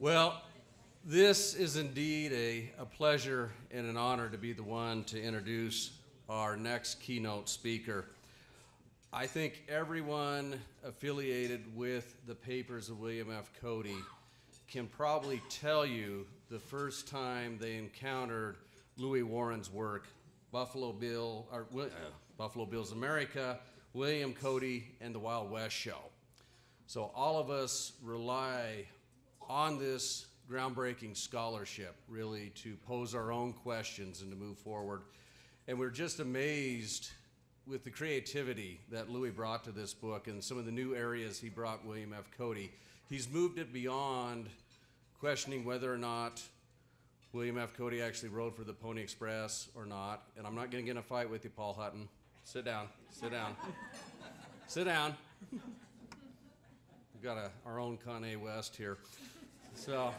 Well, this is indeed a pleasure and an honor to be the one to introduce our next keynote speaker. I think everyone affiliated with the papers of William F. Cody can probably tell you the first time they encountered Louis Warren's work, Buffalo Bill, or Buffalo Bill's America, William Cody, and the Wild West Show. So all of us rely on this groundbreaking scholarship, really, to pose our own questions and to move forward. And we're just amazed with the creativity that Louis brought to this book and some of the new areas he brought William F. Cody. He's moved it beyond questioning whether or not William F. Cody actually rode for the Pony Express or not. And I'm not going to get in a fight with you, Paul Hutton. Sit down, sit down, sit down. We've got our own Kanye West here. So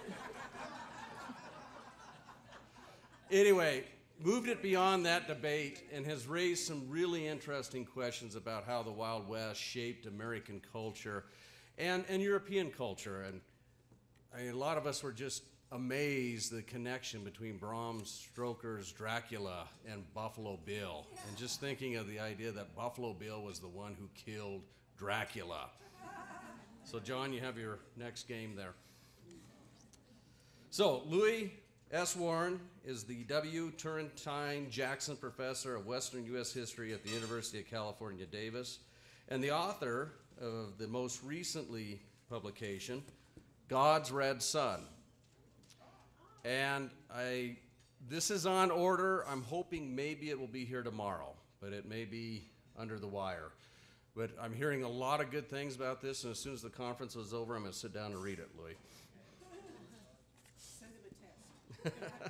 anyway, moved it beyond that debate and has raised some really interesting questions about how the Wild West shaped American culture and European culture. And I mean, a lot of us were just amazed the connection between Bram Stoker's Dracula and Buffalo Bill. And just thinking of the idea that Buffalo Bill was the one who killed Dracula. So John, you have your next game there. So Louis S. Warren is the W. Turrentine Jackson Professor of Western U.S. History at the University of California, Davis, and the author of the most recently publication, God's Red Sun. And this is on order. I'm hoping maybe it will be here tomorrow, but it may be under the wire. But I'm hearing a lot of good things about this, and as soon as the conference is over, I'm going to sit down and read it, Louis. Send him a test.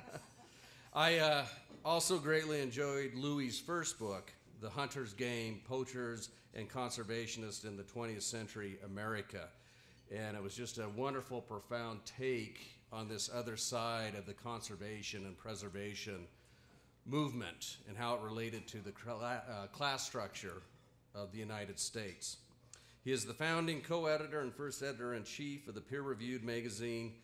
I also greatly enjoyed Louis's first book, The Hunter's Game, Poachers and Conservationists in the 20th Century America. And it was just a wonderful, profound take on this other side of the conservation and preservation movement and how it related to the class structure of the United States. He is the founding co-editor and first editor-in-chief of the peer-reviewed magazine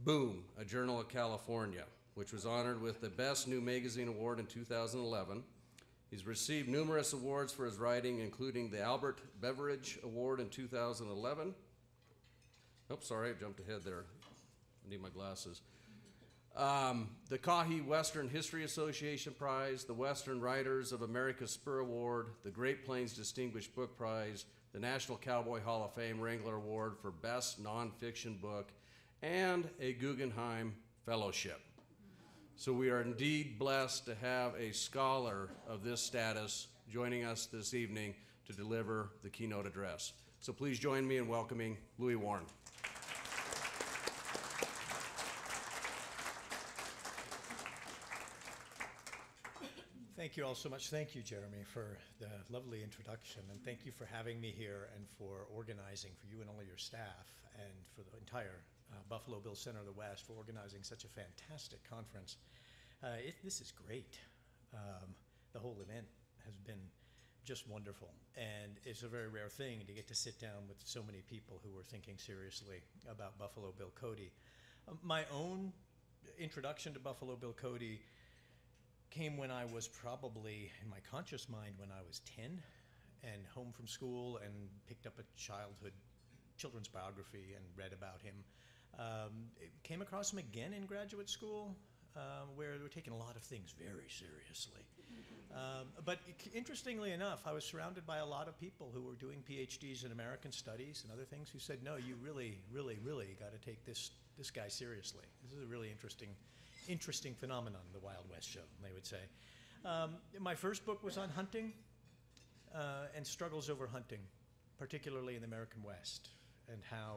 Boom!, a journal of California, which was honored with the Best New Magazine Award in 2011. He's received numerous awards for his writing, including the Albert Beveridge Award in 2011. Oh, sorry, I jumped ahead there. I need my glasses. The Cahi Western History Association Prize, the Western Writers of America Spur Award, the Great Plains Distinguished Book Prize, the National Cowboy Hall of Fame Wrangler Award for Best Nonfiction Book, and a Guggenheim Fellowship. So we are indeed blessed to have a scholar of this status joining us this evening to deliver the keynote address. So please join me in welcoming Louis Warren. Thank you all so much. Thank you, Jeremy, for the lovely introduction, and thank you for having me here and for organizing, for you and all your staff, and for the entire Buffalo Bill Center of the West for organizing such a fantastic conference. This is great. The whole event has been just wonderful, and it's a very rare thing to get to sit down with so many people who are thinking seriously about Buffalo Bill Cody. My own introduction to Buffalo Bill Cody came when I was probably, in my conscious mind, when I was 10 and home from school and picked up a children's biography and read about him. It came across him again in graduate school, where they were taking a lot of things very seriously. But interestingly enough, I was surrounded by a lot of people who were doing PhDs in American studies and other things who said, no, you really, really, really got to take this guy seriously. This is a really interesting phenomenon, the Wild West Show, they would say. My first book was on hunting and struggles over hunting, particularly in the American West, and how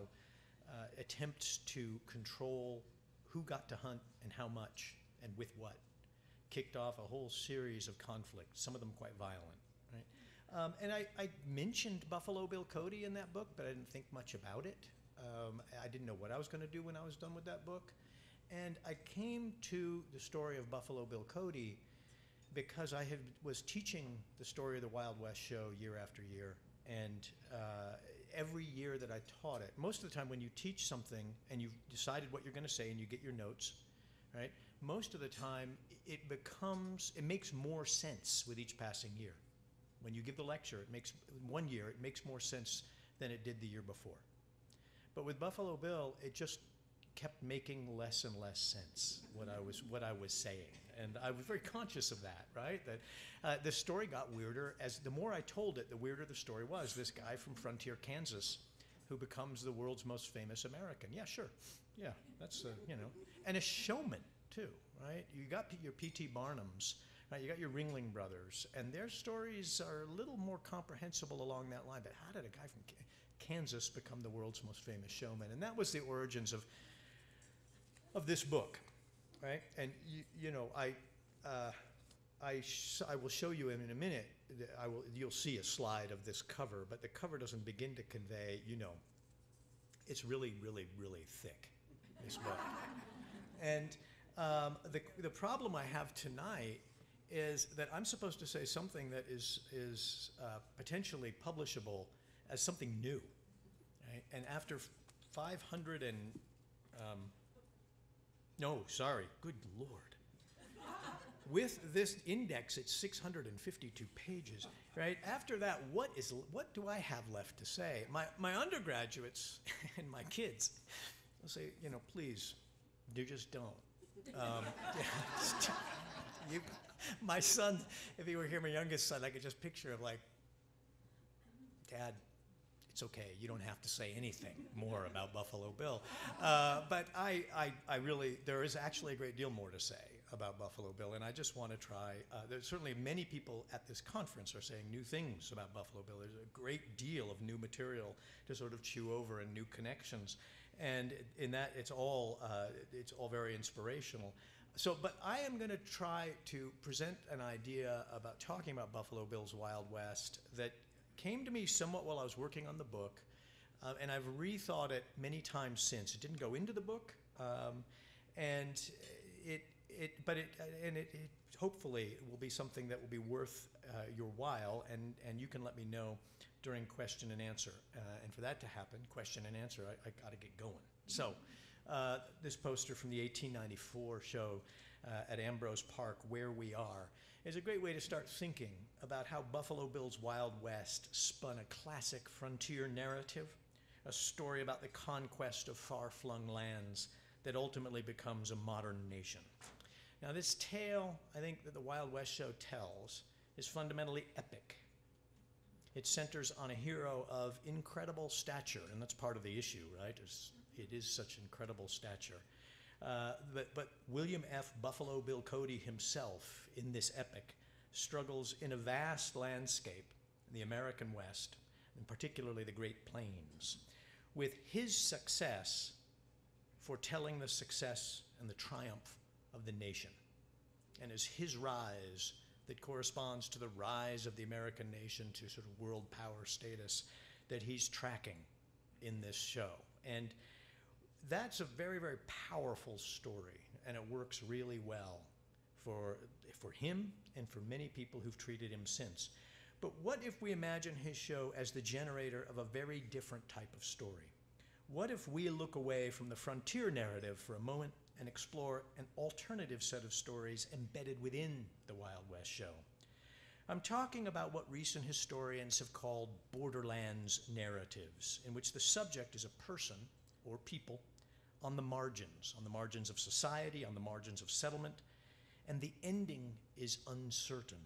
attempts to control who got to hunt and how much and with what kicked off a whole series of conflicts, some of them quite violent. Right? And I mentioned Buffalo Bill Cody in that book, but I didn't think much about it. I didn't know what I was going to do when I was done with that book. And I came to the story of Buffalo Bill Cody because I was teaching the story of the Wild West Show year after year, and every year that I taught it, most of the time when you teach something and you've decided what you're going to say and you get your notes, right, most of the time it becomes, it makes more sense with each passing year. When you give the lecture, it makes, one year, it makes more sense than it did the year before. But with Buffalo Bill, it just kept making less and less sense what I was saying, and I was very conscious of that. Right, that the story got weirder as the more I told it, the weirder the story was. This guy from Frontier, Kansas, who becomes the world's most famous American. Yeah, sure, yeah, that's you know, and a showman too, right? You got your P.T. Barnums, right? You got your Ringling Brothers, and their stories are a little more comprehensible along that line. But how did a guy from Kansas become the world's most famous showman? And that was the origins of this book, right? And you know, I will show you in a minute. You'll see a slide of this cover, but the cover doesn't begin to convey. You know, it's really, really, really thick, this book. And the problem I have tonight is that I'm supposed to say something that is potentially publishable as something new, right? And after 500 and no, sorry, good Lord. With this index, it's 652 pages, right? After that, what do I have left to say? My undergraduates and my kids will say, you know, please, you just don't. My son, if he were here, my youngest son, I could just picture him like, Dad, it's okay, you don't have to say anything more about Buffalo Bill. But I really, there is actually a great deal more to say about Buffalo Bill, and I just want to try, there's certainly many people at this conference are saying new things about Buffalo Bill. There's a great deal of new material to sort of chew over and new connections. And in that, it's all very inspirational. So, but I am going to try to present an idea about talking about Buffalo Bill's Wild West that came to me somewhat while I was working on the book, and I've rethought it many times since. It didn't go into the book, and it hopefully will be something that will be worth your while, and you can let me know during question and answer. And for that to happen, question and answer, I got to get going. So this poster from the 1894 show at Ambrose Park, Where We Are, is a great way to start thinking about how Buffalo Bill's Wild West spun a classic frontier narrative, a story about the conquest of far-flung lands that ultimately becomes a modern nation. Now, this tale, I think, that the Wild West show tells is fundamentally epic. It centers on a hero of incredible stature, and that's part of the issue, right? It is such incredible stature. But William F. Buffalo Bill Cody himself in this epic struggles in a vast landscape in the American West, and particularly the Great Plains, with his success foretelling the success and the triumph of the nation. And as his rise that corresponds to the rise of the American nation to sort of world power status that he's tracking in this show. And that's a very, very powerful story, and it works really well for him and for many people who've treated him since. But what if we imagine his show as the generator of a very different type of story? What if we look away from the frontier narrative for a moment and explore an alternative set of stories embedded within the Wild West show? I'm talking about what recent historians have called borderlands narratives, in which the subject is a person or people on the margins of society, on the margins of settlement, and the ending is uncertain.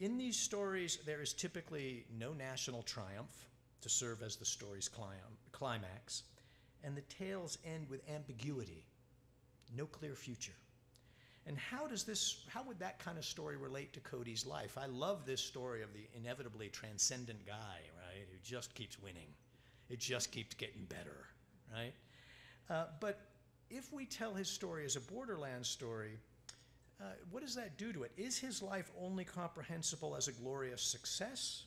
In these stories, there is typically no national triumph to serve as the story's climax, and the tales end with ambiguity, no clear future. And how would that kind of story relate to Cody's life? I love this story of the inevitably transcendent guy, right, who just keeps winning. It just keeps getting better, right? But if we tell his story as a borderlands story, what does that do to it? Is his life only comprehensible as a glorious success?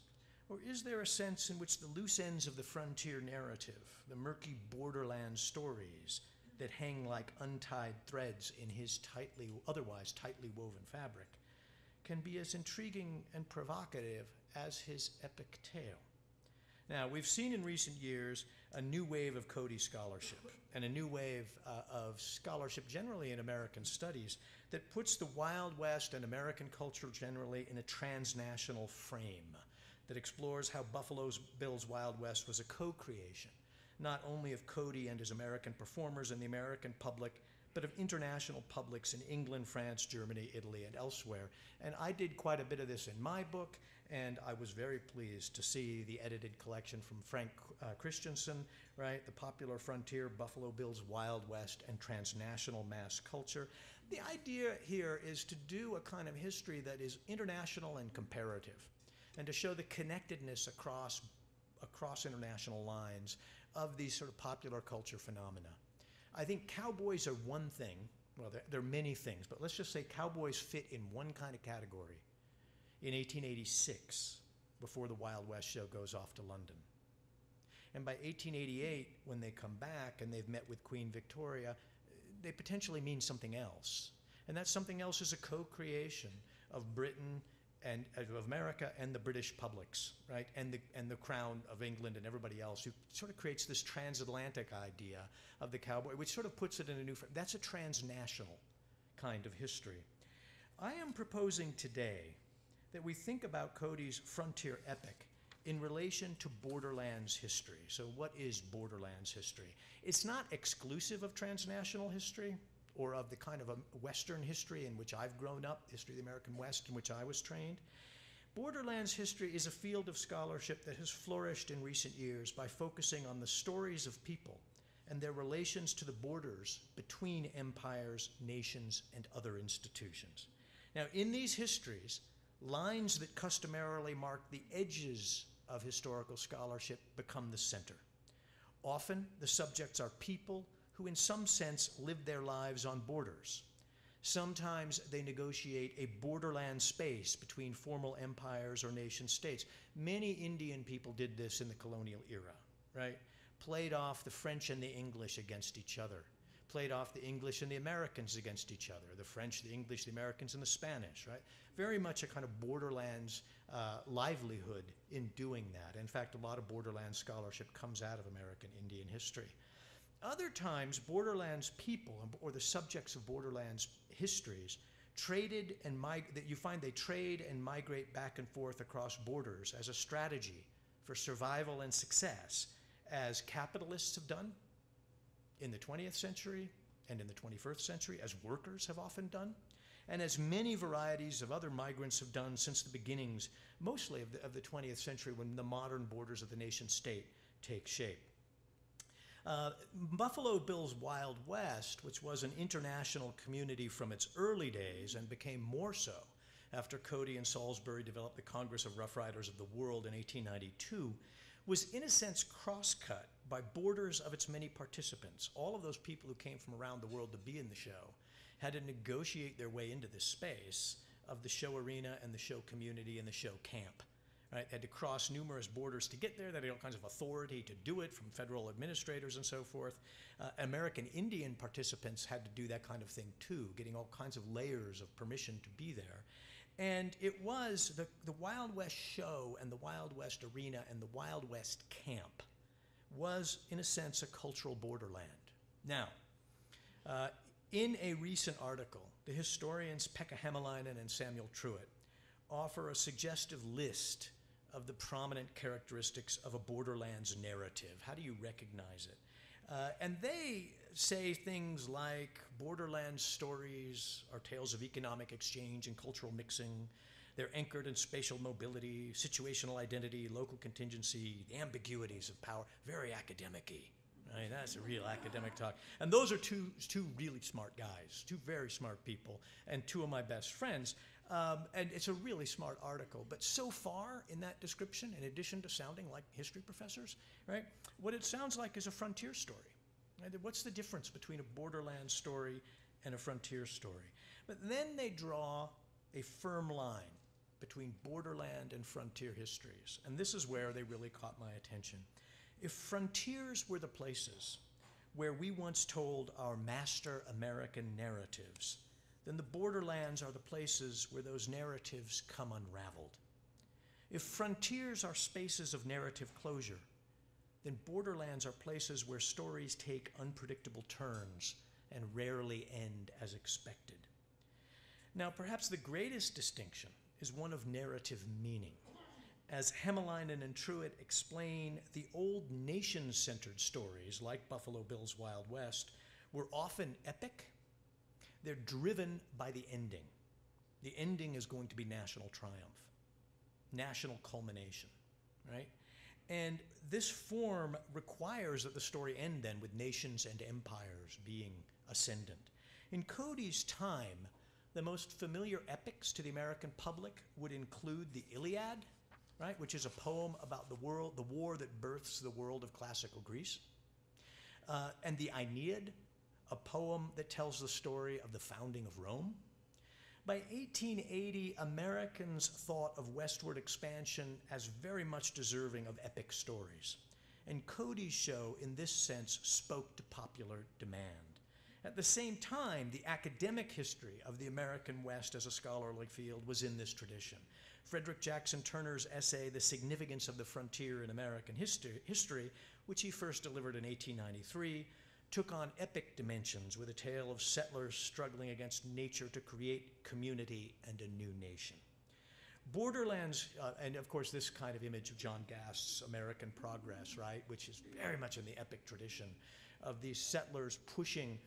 Or is there a sense in which the loose ends of the frontier narrative, the murky borderland stories that hang like untied threads in his otherwise tightly woven fabric, can be as intriguing and provocative as his epic tale? Now, we've seen in recent years a new wave of Cody scholarship and a new wave of scholarship generally in American studies that puts the Wild West and American culture generally in a transnational frame that explores how Buffalo Bill's Wild West was a co-creation, not only of Cody and his American performers and the American public, but of international publics in England, France, Germany, Italy, and elsewhere. And I did quite a bit of this in my book, and I was very pleased to see the edited collection from Frank Christensen, right? The Popular Frontier, Buffalo Bill's Wild West, and Transnational Mass Culture. The idea here is to do a kind of history that is international and comparative, and to show the connectedness across international lines of these sort of popular culture phenomena. I think cowboys are one thing. Well, they're many things, but let's just say cowboys fit in one kind of category. In 1886, before the Wild West show goes off to London. And by 1888, when they come back and they've met with Queen Victoria, they potentially mean something else. And that something else is a co-creation of Britain and of America and the British publics, right? And the crown of England and everybody else, who sort of creates this transatlantic idea of the cowboy, which sort of puts it in a new frame. That's a transnational kind of history. I am proposing today that we think about Cody's frontier epic in relation to borderlands history. So what is borderlands history? It's not exclusive of transnational history, or of the kind of a Western history in which I've grown up, history of the American West in which I was trained. Borderlands history is a field of scholarship that has flourished in recent years by focusing on the stories of people and their relations to the borders between empires, nations, and other institutions. Now, in these histories, lines that customarily mark the edges of historical scholarship become the center. Often, the subjects are people who in some sense live their lives on borders. Sometimes they negotiate a borderland space between formal empires or nation states. Many Indian people did this in the colonial era, right? Played off the French and the English against each other. Played off the English and the Americans against each other. The French, the English, the Americans, and the Spanish, right? Very much a kind of borderlands livelihood in doing that. In fact, a lot of borderland scholarship comes out of American Indian history. Other times, borderlands people, or the subjects of borderlands histories, trade and migrate back and forth across borders as a strategy for survival and success, as capitalists have done in the 20th century and in the 21st century, as workers have often done, and as many varieties of other migrants have done since the beginnings, mostly of the 20th century, when the modern borders of the nation state take shape. Buffalo Bill's Wild West, which was an international community from its early days and became more so after Cody and Salisbury developed the Congress of Rough Riders of the World in 1892, was in a sense cross-cut by borders of its many participants. All of those people who came from around the world to be in the show had to negotiate their way into this space of the show arena and the show community and the show camp. Right, had to cross numerous borders to get there. They had all kinds of authority to do it from federal administrators and so forth. American Indian participants had to do that kind of thing too, getting all kinds of layers of permission to be there. And it was the Wild West show and the Wild West arena and the Wild West camp was, in a sense, a cultural borderland. Now, in a recent article, the historians Pekka Hämäläinen and Samuel Truitt offer a suggestive list of the prominent characteristics of a borderlands narrative. How do you recognize it? And they say things like borderlands stories are tales of economic exchange and cultural mixing. They're anchored in spatial mobility, situational identity, local contingency, the ambiguities of power. Very academic-y. I mean, that's a real academic talk. And those are two really smart guys, two very smart people, and two of my best friends. And it's a really smart article. But so far in that description, in addition to sounding like history professors, right, what it sounds like is a frontier story. Right? What's the difference between a borderland story and a frontier story? But then they draw a firm line between borderland and frontier histories. And this is where they really caught my attention. If frontiers were the places where we once told our master American narratives, then the borderlands are the places where those narratives come unraveled. If frontiers are spaces of narrative closure, then borderlands are places where stories take unpredictable turns and rarely end as expected. Now, perhaps the greatest distinction is one of narrative meaning. As Hemmerlein and Truitt explain, the old nation-centered stories, like Buffalo Bill's Wild West, were often epic. They're driven by the ending. The ending is going to be national triumph, national culmination, right? And this form requires that the story end then with nations and empires being ascendant. In Cody's time, the most familiar epics to the American public would include the Iliad, right, which is a poem about the world, the war that births the world of classical Greece, and the Aeneid, a poem that tells the story of the founding of Rome. By 1880, Americans thought of westward expansion as very much deserving of epic stories. And Cody's show, in this sense, spoke to popular demand. At the same time, the academic history of the American West as a scholarly field was in this tradition. Frederick Jackson Turner's essay, The Significance of the Frontier in American History, which he first delivered in 1893, took on epic dimensions with a tale of settlers struggling against nature to create community and a new nation. Borderlands, and of course this kind of image of John Gast's American Progress, right, which is very much in the epic tradition of these settlers pushing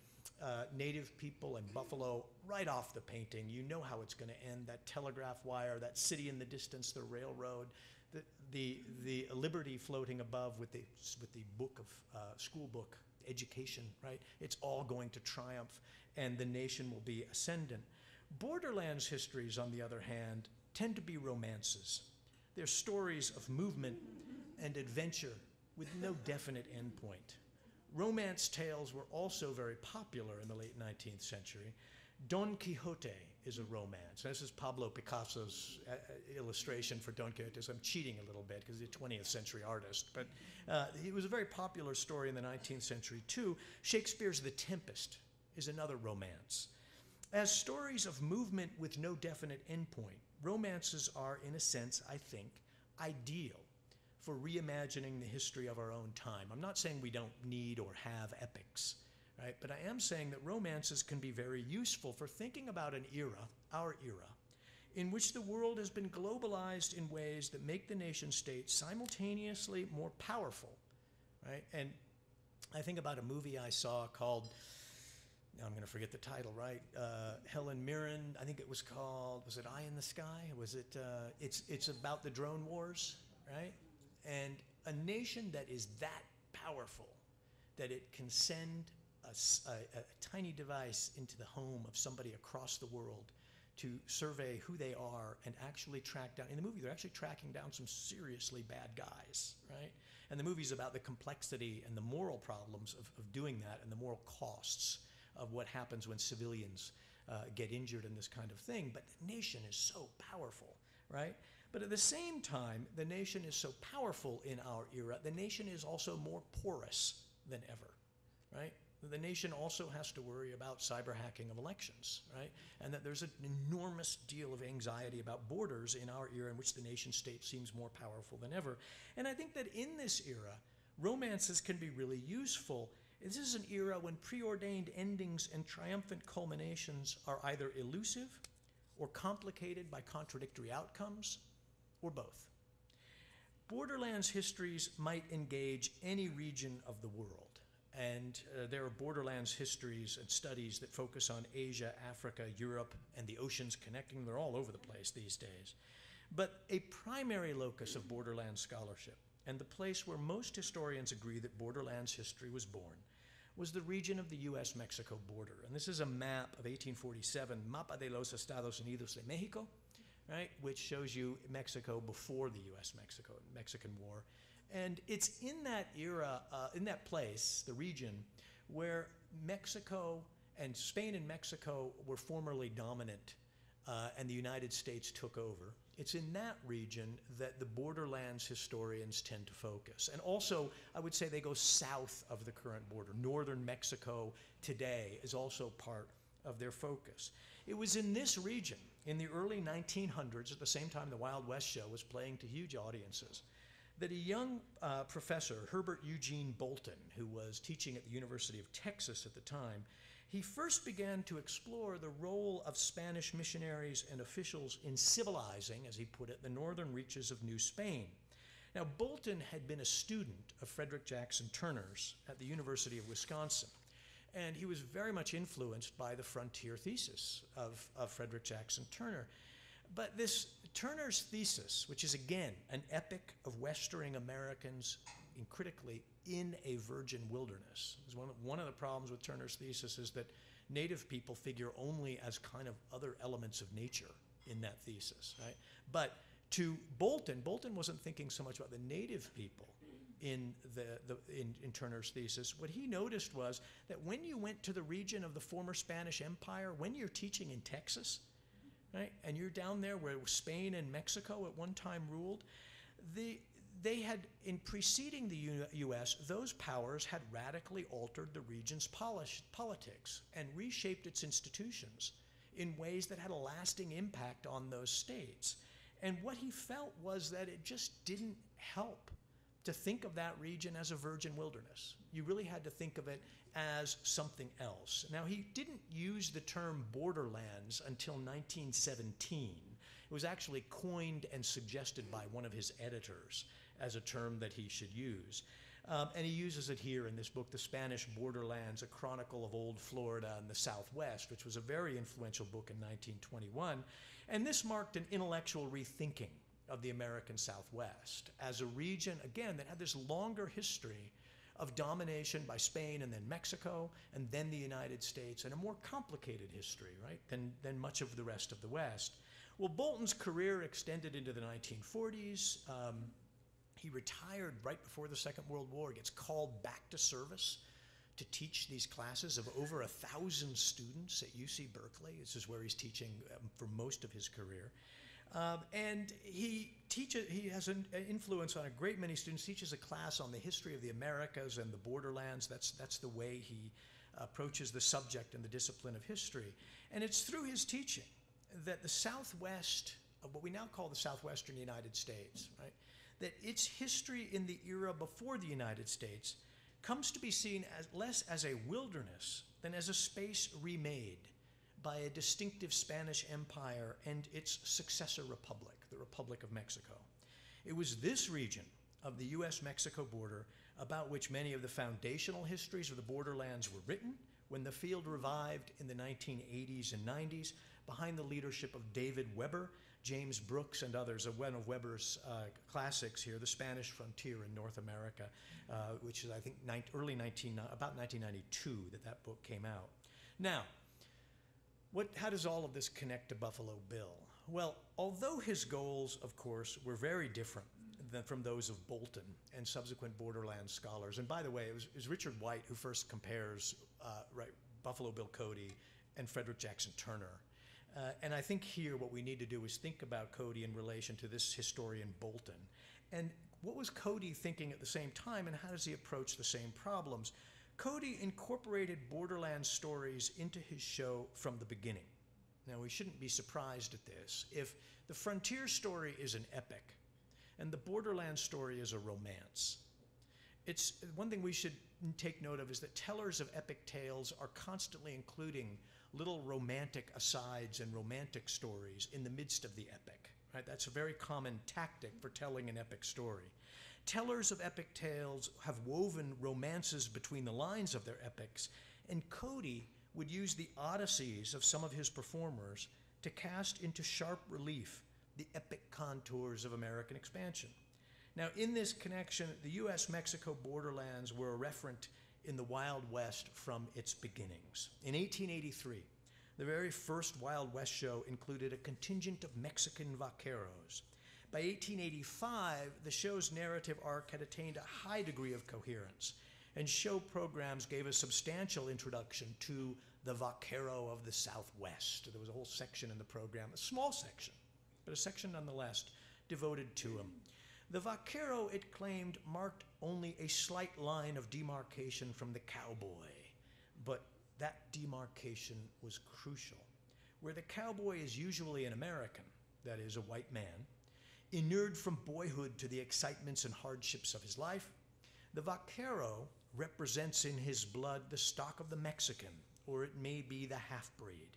native people and buffalo right off the painting. You know how it's going to end, that telegraph wire, that city in the distance, the railroad, the liberty floating above with the book of, school book, education, right? It's all going to triumph and the nation will be ascendant. Borderlands histories, on the other hand, tend to be romances. They're stories of movement and adventure with no definite endpoint. Romance tales were also very popular in the late 19th century. Don Quixote is a romance. This is Pablo Picasso's illustration for Don Quixote. So I'm cheating a little bit because he's a 20th century artist. But it was a very popular story in the 19th century too. Shakespeare's The Tempest is another romance. As stories of movement with no definite endpoint, romances are, in a sense, I think, ideal for reimagining the history of our own time. I'm not saying we don't need or have epics. Right? But I am saying that romances can be very useful for thinking about an era, our era, in which the world has been globalized in ways that make the nation state simultaneously more powerful. Right? And I think about a movie I saw called, now I'm going to forget the title, right? Helen Mirren, I think it was called, was it Eye in the Sky? Was it, it's about the drone wars, right? And a nation that is that powerful that it can send a tiny device into the home of somebody across the world to survey who they are and actually track down, in the movie they're actually tracking down some seriously bad guys, right? And the movie's about the complexity and the moral problems of doing that and the moral costs of what happens when civilians get injured in this kind of thing. But the nation is so powerful, right? But at the same time, the nation is so powerful in our era, the nation is also more porous than ever, right? The nation also has to worry about cyber hacking of elections, right? And that there's an enormous deal of anxiety about borders in our era in which the nation state seems more powerful than ever. And I think that in this era, romances can be really useful. This is an era when preordained endings and triumphant culminations are either elusive or complicated by contradictory outcomes, or both. Borderlands histories might engage any region of the world. And there are borderlands histories and studies that focus on Asia, Africa, Europe, and the oceans connecting them. They're all over the place these days. But a primary locus of borderlands scholarship, and the place where most historians agree that borderlands history was born, was the region of the US-Mexico border. And this is a map of 1847, Mapa de los Estados Unidos de México, right, which shows you Mexico before the US-Mexican War. And it's in that era, in that place, the region, where Mexico and Spain and Mexico were formerly dominant and the United States took over. It's in that region that the borderlands historians tend to focus. And also, I would say they go south of the current border. Northern Mexico today is also part of their focus. It was in this region in the early 1900s, at the same time the Wild West show was playing to huge audiences, that a young professor, Herbert Eugene Bolton, who was teaching at the University of Texas at the time, he first began to explore the role of Spanish missionaries and officials in civilizing, as he put it, the northern reaches of New Spain. Now, Bolton had been a student of Frederick Jackson Turner's at the University of Wisconsin, and he was very much influenced by the frontier thesis of Frederick Jackson Turner. But this Turner's thesis, which is again an epic of westering Americans in critically in a virgin wilderness, is one of the problems with Turner's thesis is that native people figure only as kind of other elements of nature in that thesis, right? But to Bolton, Bolton wasn't thinking so much about the native people in Turner's thesis. What he noticed was that when you went to the region of the former Spanish Empire, when you're teaching in Texas, right, and you're down there where Spain and Mexico at one time ruled, they had, in preceding the U.S., those powers had radically altered the region's politics and reshaped its institutions in ways that had a lasting impact on those states. And what he felt was that it just didn't help to think of that region as a virgin wilderness. You really had to think of it as something else. Now, he didn't use the term borderlands until 1917. It was actually coined and suggested by one of his editors as a term that he should use. And he uses it here in this book, The Spanish Borderlands, A Chronicle of Old Florida and the Southwest, which was a very influential book in 1921. And this marked an intellectual rethinking of the American Southwest as a region, again, that had this longer history of domination by Spain and then Mexico and then the United States, and a more complicated history, right, than much of the rest of the West. Well, Bolton's career extended into the 1940s. He retired right before the Second World War, gets called back to service to teach these classes of over 1,000 students at UC Berkeley. This is where he's teaching for most of his career. And he has an influence on a great many students, teaches a class on the history of the Americas and the borderlands. That's the way he approaches the subject and the discipline of history. And it's through his teaching that the Southwest, what we now call the Southwestern United States, right, that its history in the era before the United States comes to be seen as less as a wilderness than as a space remade by a distinctive Spanish empire and its successor republic, the Republic of Mexico. It was this region of the US-Mexico border about which many of the foundational histories of the borderlands were written when the field revived in the 1980s and 90s behind the leadership of David Weber, James Brooks, and others, of one of Weber's classics here, The Spanish Frontier in North America, which is, I think, about 1992 that book came out. Now, how does all of this connect to Buffalo Bill? Well, although his goals, of course, were very different from those of Bolton and subsequent borderland scholars, and by the way, it was Richard White who first compares Buffalo Bill Cody and Frederick Jackson Turner. And I think here what we need to do is think about Cody in relation to this historian Bolton. And what was Cody thinking at the same time, and how does he approach the same problems? Cody incorporated borderland stories into his show from the beginning. Now, we shouldn't be surprised at this. If the frontier story is an epic and the borderland story is a romance, it's one thing we should take note of is that tellers of epic tales are constantly including little romantic asides and romantic stories in the midst of the epic. Right? That's a very common tactic for telling an epic story. Tellers of epic tales have woven romances between the lines of their epics, and Cody would use the odysseys of some of his performers to cast into sharp relief the epic contours of American expansion. Now, in this connection, the US-Mexico borderlands were a referent in the Wild West from its beginnings. In 1883, the very first Wild West show included a contingent of Mexican vaqueros. By 1885, the show's narrative arc had attained a high degree of coherence, and show programs gave a substantial introduction to the vaquero of the Southwest. There was a whole section in the program, a small section, but a section nonetheless devoted to him. The vaquero, it claimed, marked only a slight line of demarcation from the cowboy, but that demarcation was crucial. where the cowboy is usually an American, that is, a white man, inured from boyhood to the excitements and hardships of his life, the vaquero represents in his blood the stock of the Mexican, or it may be the half-breed.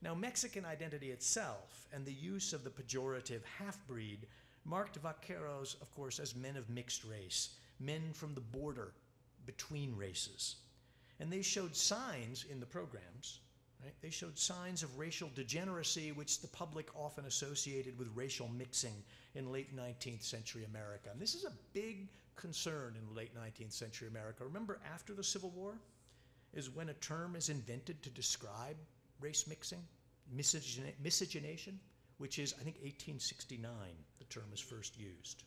Now, Mexican identity itself and the use of the pejorative half-breed marked vaqueros, of course, as men of mixed race, men from the border between races. And they showed signs in the programs, right? They showed signs of racial degeneracy, which the public often associated with racial mixing in late 19th century America. And this is a big concern in late 19th century America. Remember, after the Civil War is when a term is invented to describe race mixing, miscegenation, which is, I think, 1869, the term is first used,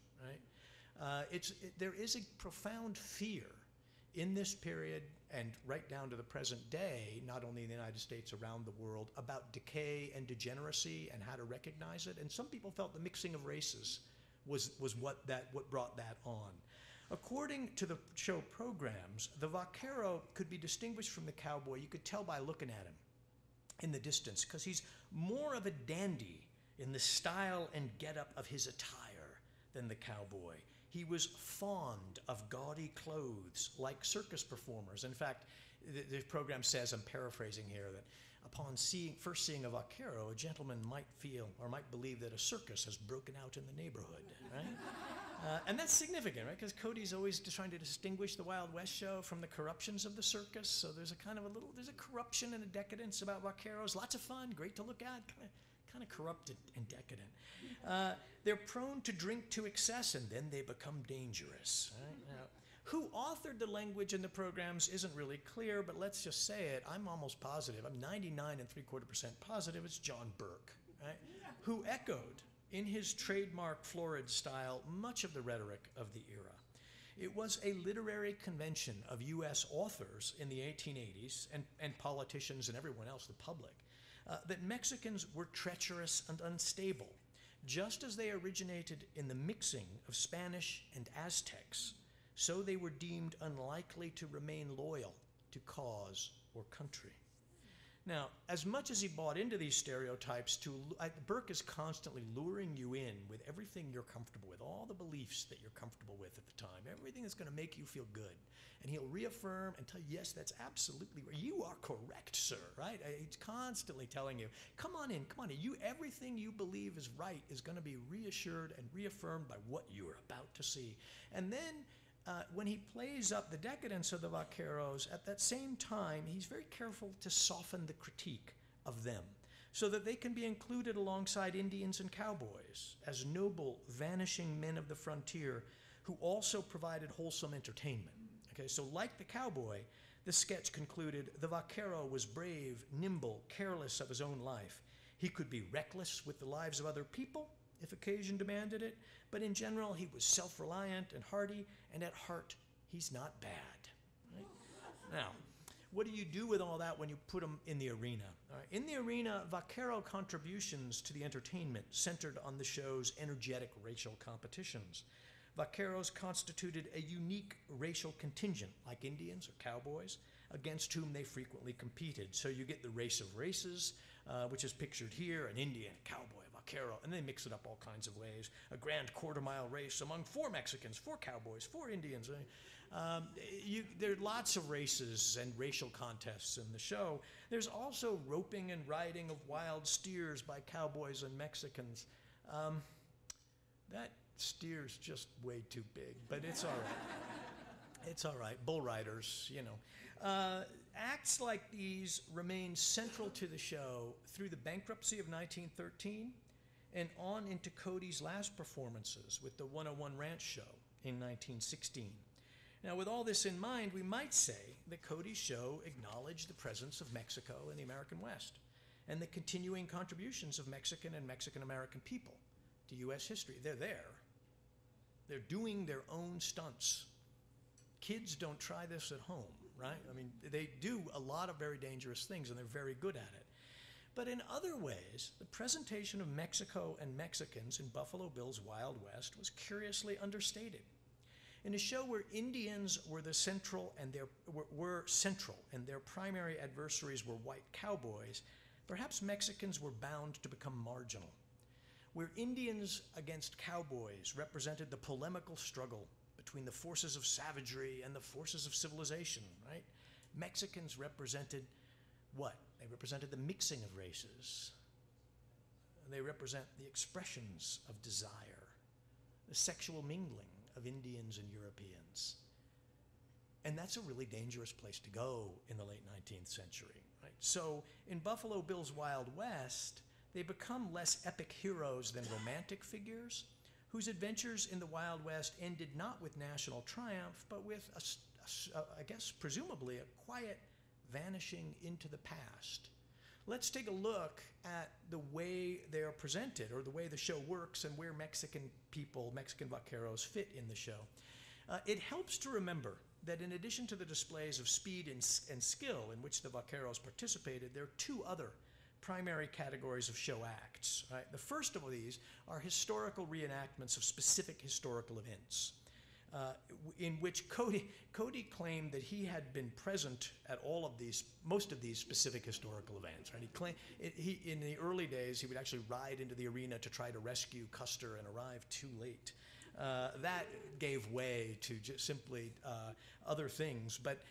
right? There is a profound fear in this period and right down to the present day, not only in the United States, around the world, about decay and degeneracy and how to recognize it. And some people felt the mixing of races was what brought that on. According to the show programs, the vaquero could be distinguished from the cowboy. You could tell by looking at him in the distance, because he's more of a dandy in the style and getup of his attire than the cowboy. He was fond of gaudy clothes like circus performers. In fact, the program says, I'm paraphrasing here, that upon first seeing a vaquero, a gentleman might feel or might believe that a circus has broken out in the neighborhood, right? And that's significant, right? Because Cody's always just trying to distinguish the Wild West show from the corruptions of the circus. So there's a kind of there's a corruption and a decadence about vaqueros. Lots of fun, great to look at, kind of corrupted and decadent. They're prone to drink to excess, and then they become dangerous. Right? Now, who authored the language in the programs isn't really clear, but let's just say it. I'm almost positive. I'm 99.75% positive it's John Burke, right? Who echoed in his trademark florid style much of the rhetoric of the era. It was a literary convention of U.S. authors in the 1880s and politicians and everyone else, the public, that Mexicans were treacherous and unstable, just as they originated in the mixing of Spanish and Aztecs, so they were deemed unlikely to remain loyal to cause or country. Now, as much as he bought into these stereotypes, Burke is constantly luring you in with everything you're comfortable with, all the beliefs that you're comfortable with at the time, everything that's going to make you feel good. And he'll reaffirm and tell you, yes, that's absolutely right. You are correct, sir, right? He's constantly telling you, come on in, everything you believe is right is going to be reassured and reaffirmed by what you're about to see. And then when he plays up the decadence of the vaqueros, at that same time, he's very careful to soften the critique of them so that they can be included alongside Indians and cowboys as noble, vanishing men of the frontier who also provided wholesome entertainment. Okay, so like the cowboy, the sketch concluded, the vaquero was brave, nimble, careless of his own life. He could be reckless with the lives of other people, if occasion demanded it, but in general, he was self-reliant and hardy, and at heart, he's not bad. Right? Now, what do you do with all that when you put him in the arena? Right? In the arena, vaquero contributions to the entertainment centered on the show's energetic racial competitions. Vaqueros constituted a unique racial contingent, like Indians or cowboys, against whom they frequently competed. So you get the race of races, which is pictured here, an Indian, a cowboy, a vaquero, and they mix it up all kinds of ways. A grand quarter-mile race among 4 Mexicans, 4 cowboys, 4 Indians. There are lots of races and racial contests in the show. There's also roping and riding of wild steers by cowboys and Mexicans. That steer's just way too big, but it's all right. It's all right, bull riders, you know. Acts like these remain central to the show through the bankruptcy of 1913 and on into Cody's last performances with the 101 Ranch Show in 1916. Now, with all this in mind, we might say that Cody's show acknowledged the presence of Mexico in the American West and the continuing contributions of Mexican and Mexican-American people to U.S. history. They're there. They're doing their own stunts. Kids don't try this at home, right? I mean, they do a lot of very dangerous things, and they're very good at it. But in other ways, the presentation of Mexico and Mexicans in Buffalo Bill's Wild West was curiously understated. In a show where Indians were central and their primary adversaries were white cowboys, Perhaps Mexicans were bound to become marginal. Where Indians against cowboys represented the polemical struggle between the forces of savagery and the forces of civilization, right? Mexicans represented what? They represented the mixing of races. They represent the expressions of desire, the sexual mingling of Indians and Europeans. And that's a really dangerous place to go in the late 19th century, right? So in Buffalo Bill's Wild West, they become less epic heroes than romantic figures, whose adventures in the Wild West ended not with national triumph, but with, I guess, presumably a quiet vanishing into the past. Let's take a look at the way they are presented, or the way the show works, and where Mexican people, Mexican vaqueros, fit in the show. It helps to remember that in addition to the displays of speed and skill in which the vaqueros participated, there are two other primary categories of show acts. Right? The first of these are historical reenactments of specific historical events, in which Cody claimed that he had been present at all of these, most of these specific historical events. Right? He claimed, in the early days, he would actually ride into the arena to try to rescue Custer and arrive too late. That gave way to just simply other things. But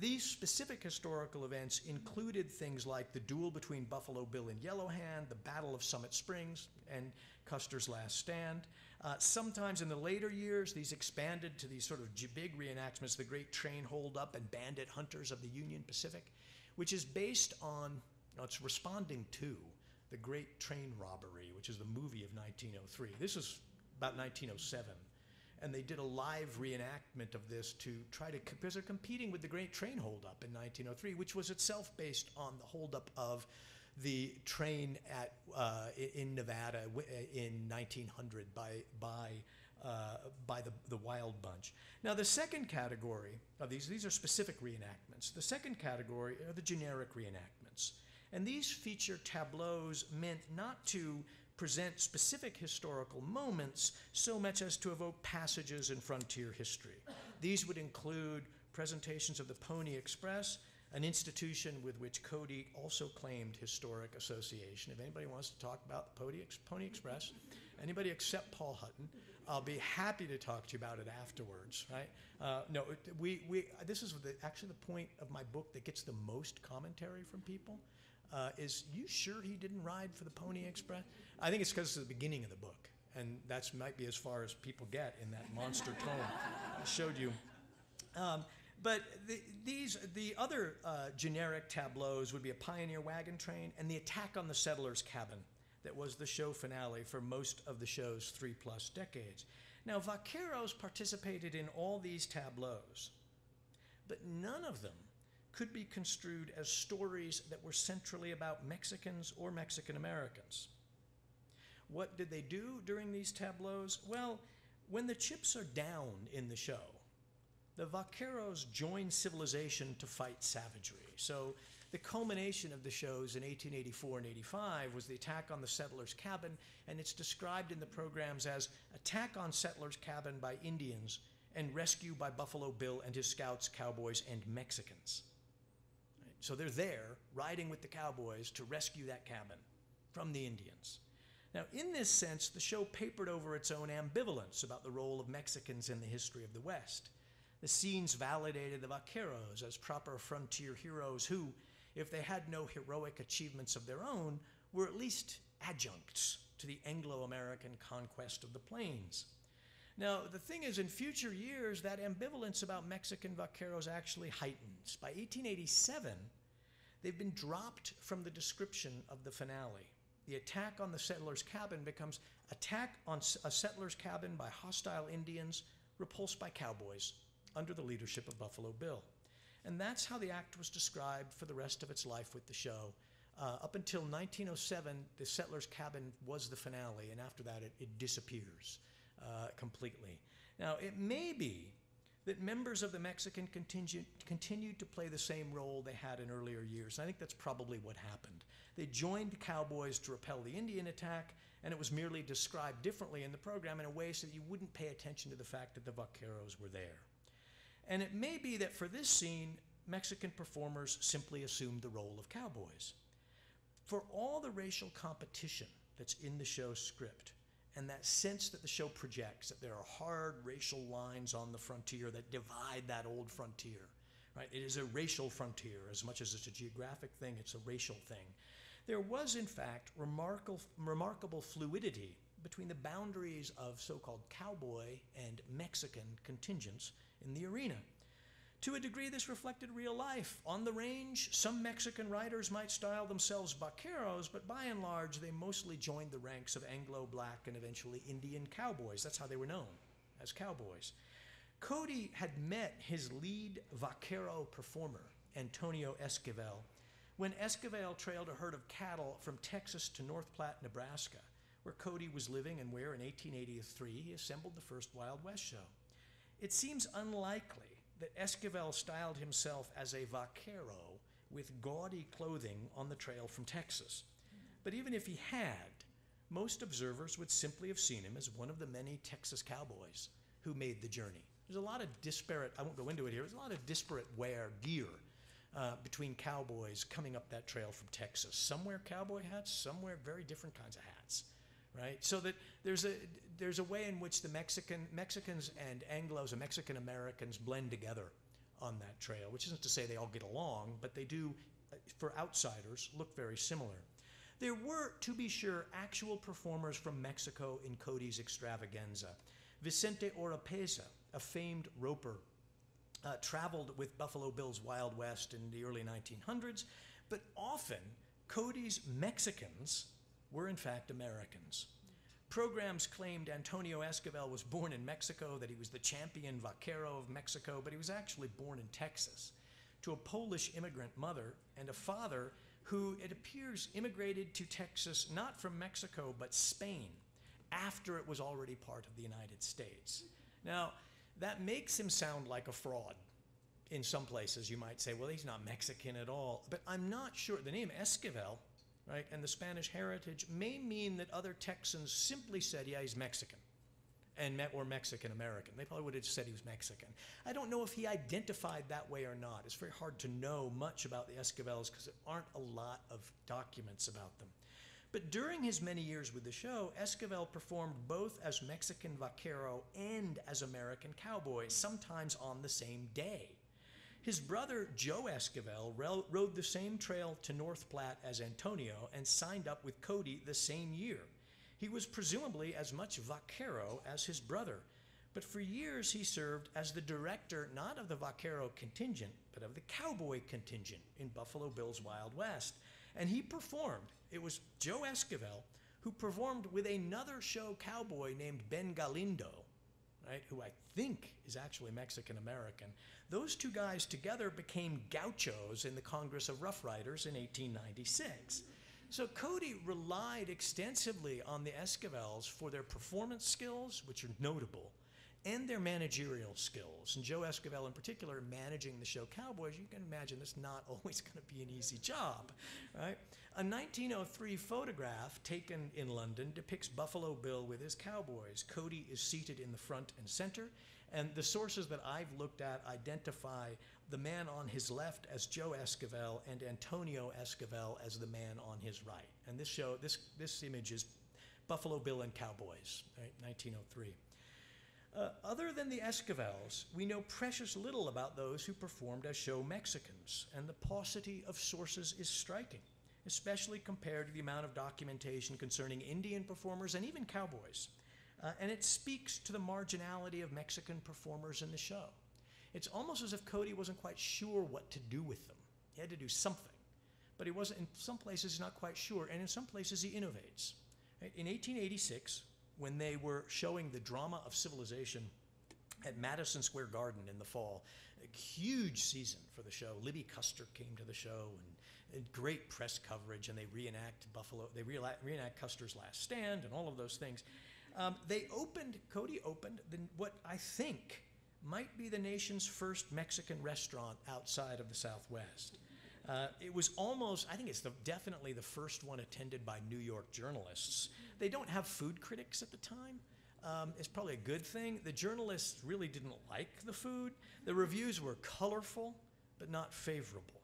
these specific historical events included things like the duel between Buffalo Bill and Yellowhand, the Battle of Summit Springs, and Custer's Last Stand. Sometimes in the later years, these expanded to these sort of big reenactments, the Great Train Holdup and Bandit Hunters of the Union Pacific, which is based on, it's responding to the Great Train Robbery, which is the movie of 1903. This is about 1907, and they did a live reenactment of this to try to, because they're competing with the Great Train Holdup in 1903, which was itself based on the holdup of the train at in Nevada in 1900 by the Wild Bunch. Now, the second category of these are specific reenactments. The second category are the generic reenactments, and these feature tableaus meant not to present specific historical moments so much as to evoke passages in frontier history. These would include presentations of the Pony Express, an institution with which Cody also claimed historic association. If anybody wants to talk about the Pony Express, anybody except Paul Hutton, I'll be happy to talk to you about it afterwards, right? No, this is actually the point of my book that gets the most commentary from people. Is you sure he didn't ride for the Pony Express? I think it's because it's the beginning of the book, and that might be as far as people get in that monster tone I showed you. But the other generic tableaus would be a pioneer wagon train and the attack on the settler's cabin that was the show finale for most of the show's 3+ decades. Now, vaqueros participated in all these tableaus, but none of them could be construed as stories that were centrally about Mexicans or Mexican Americans. What did they do during these tableaus? Well, when the chips are down in the show, the vaqueros join civilization to fight savagery. So the culmination of the shows in 1884 and 85 was the attack on the settler's cabin, and it's described in the programs as attack on settler's cabin by Indians and rescue by Buffalo Bill and his scouts, cowboys, and Mexicans. So they're there riding with the cowboys to rescue that cabin from the Indians. Now, in this sense, the show papered over its own ambivalence about the role of Mexicans in the history of the West. The scenes validated the vaqueros as proper frontier heroes who, if they had no heroic achievements of their own, were at least adjuncts to the Anglo-American conquest of the plains. Now, the thing is, in future years, that ambivalence about Mexican vaqueros actually heightens. By 1887, they've been dropped from the description of the finale. The attack on the settler's cabin becomes attack on a settler's cabin by hostile Indians, repulsed by cowboys, under the leadership of Buffalo Bill. And that's how the act was described for the rest of its life with the show. Up until 1907, the settler's cabin was the finale, and after that, it disappears. Completely. Now, it may be that members of the Mexican contingent continued to play the same role they had in earlier years. I think that's probably what happened. They joined cowboys to repel the Indian attack, and it was merely described differently in the program in a way so that you wouldn't pay attention to the fact that the vaqueros were there. And it may be that for this scene, Mexican performers simply assumed the role of cowboys. for all the racial competition that's in the show's script, and that sense that the show projects, that there are hard racial lines on the frontier that divide that old frontier, right? It is a racial frontier as much as it's a geographic thing, it's a racial thing. There was, in fact, remarkable fluidity between the boundaries of so-called cowboy and Mexican contingents in the arena. To a degree, this reflected real life. On the range, some Mexican riders might style themselves vaqueros, but by and large, they mostly joined the ranks of Anglo, Black, and eventually Indian cowboys. That's how they were known, as cowboys. Cody had met his lead vaquero performer, Antonio Esquivel, when Esquivel trailed a herd of cattle from Texas to North Platte, Nebraska, where Cody was living and where, in 1883, he assembled the first Wild West show. It seems unlikely that Esquivel styled himself as a vaquero with gaudy clothing on the trail from Texas. But even if he had, most observers would simply have seen him as one of the many Texas cowboys who made the journey. There's a lot of disparate, I won't go into it here, there's a lot of disparate wear, gear, between cowboys coming up that trail from Texas. Some wear cowboy hats, some wear very different kinds of hats, right? So that there's a way in which the Mexicans and Anglos and Mexican Americans blend together on that trail, which isn't to say they all get along, but they do, for outsiders, look very similar. There were, to be sure, actual performers from Mexico in Cody's extravaganza. Vicente Oropeza, a famed roper, traveled with Buffalo Bill's Wild West in the early 1900s, but often Cody's Mexicans were in fact Americans. Programs claimed Antonio Esquivel was born in Mexico, that he was the champion vaquero of Mexico, but he was actually born in Texas to a Polish immigrant mother and a father who, it appears, immigrated to Texas not from Mexico but Spain after it was already part of the United States. Now, that makes him sound like a fraud. In some places, you might say, well, he's not Mexican at all. But I'm not sure. The name Esquivel, right, and the Spanish heritage may mean that other Texans simply said, yeah, he's Mexican, and or Mexican-American. They probably would have said he was Mexican. I don't know if he identified that way or not. It's very hard to know much about the Esquivels because there aren't a lot of documents about them. But during his many years with the show, Esquivel performed both as Mexican vaquero and as American cowboy, sometimes on the same day. His brother, Joe Esquivel, rode the same trail to North Platte as Antonio and signed up with Cody the same year. He was presumably as much vaquero as his brother, but for years he served as the director not of the vaquero contingent, but of the cowboy contingent in Buffalo Bill's Wild West. And he performed, it was Joe Esquivel, who performed with another show cowboy named Ben Galindo, right, who I think is actually Mexican-American. Those two guys together became gauchos in the Congress of Rough Riders in 1896. So Cody relied extensively on the Esquivels for their performance skills, which are notable, and their managerial skills. And Joe Esquivel in particular, managing the show cowboys, you can imagine it's not always gonna be an easy job, right? A 1903 photograph taken in London depicts Buffalo Bill with his cowboys. Cody is seated in the front and center, and the sources that I've looked at identify the man on his left as Joe Esquivel and Antonio Esquivel as the man on his right. And this show, this image is Buffalo Bill and Cowboys, right, 1903. Other than the Esquivels, we know precious little about those who performed as show Mexicans, and the paucity of sources is striking, especially compared to the amount of documentation concerning Indian performers and even cowboys. And it speaks to the marginality of Mexican performers in the show. It's almost as if Cody wasn't quite sure what to do with them. He had to do something, but he wasn't, in some places he's not quite sure, and in some places he innovates. Right? In 1886, when they were showing The Drama of Civilization at Madison Square Garden in the fall, a huge season for the show. Libby Custer came to the show, and great press coverage, and they reenact reenact Custer's Last Stand and all of those things. Cody opened what I think might be the nation's first Mexican restaurant outside of the Southwest. It was almost, I think it's definitely the first one attended by New York journalists. They don't have food critics at the time. It's probably a good thing. The journalists really didn't like the food. The reviews were colorful, but not favorable.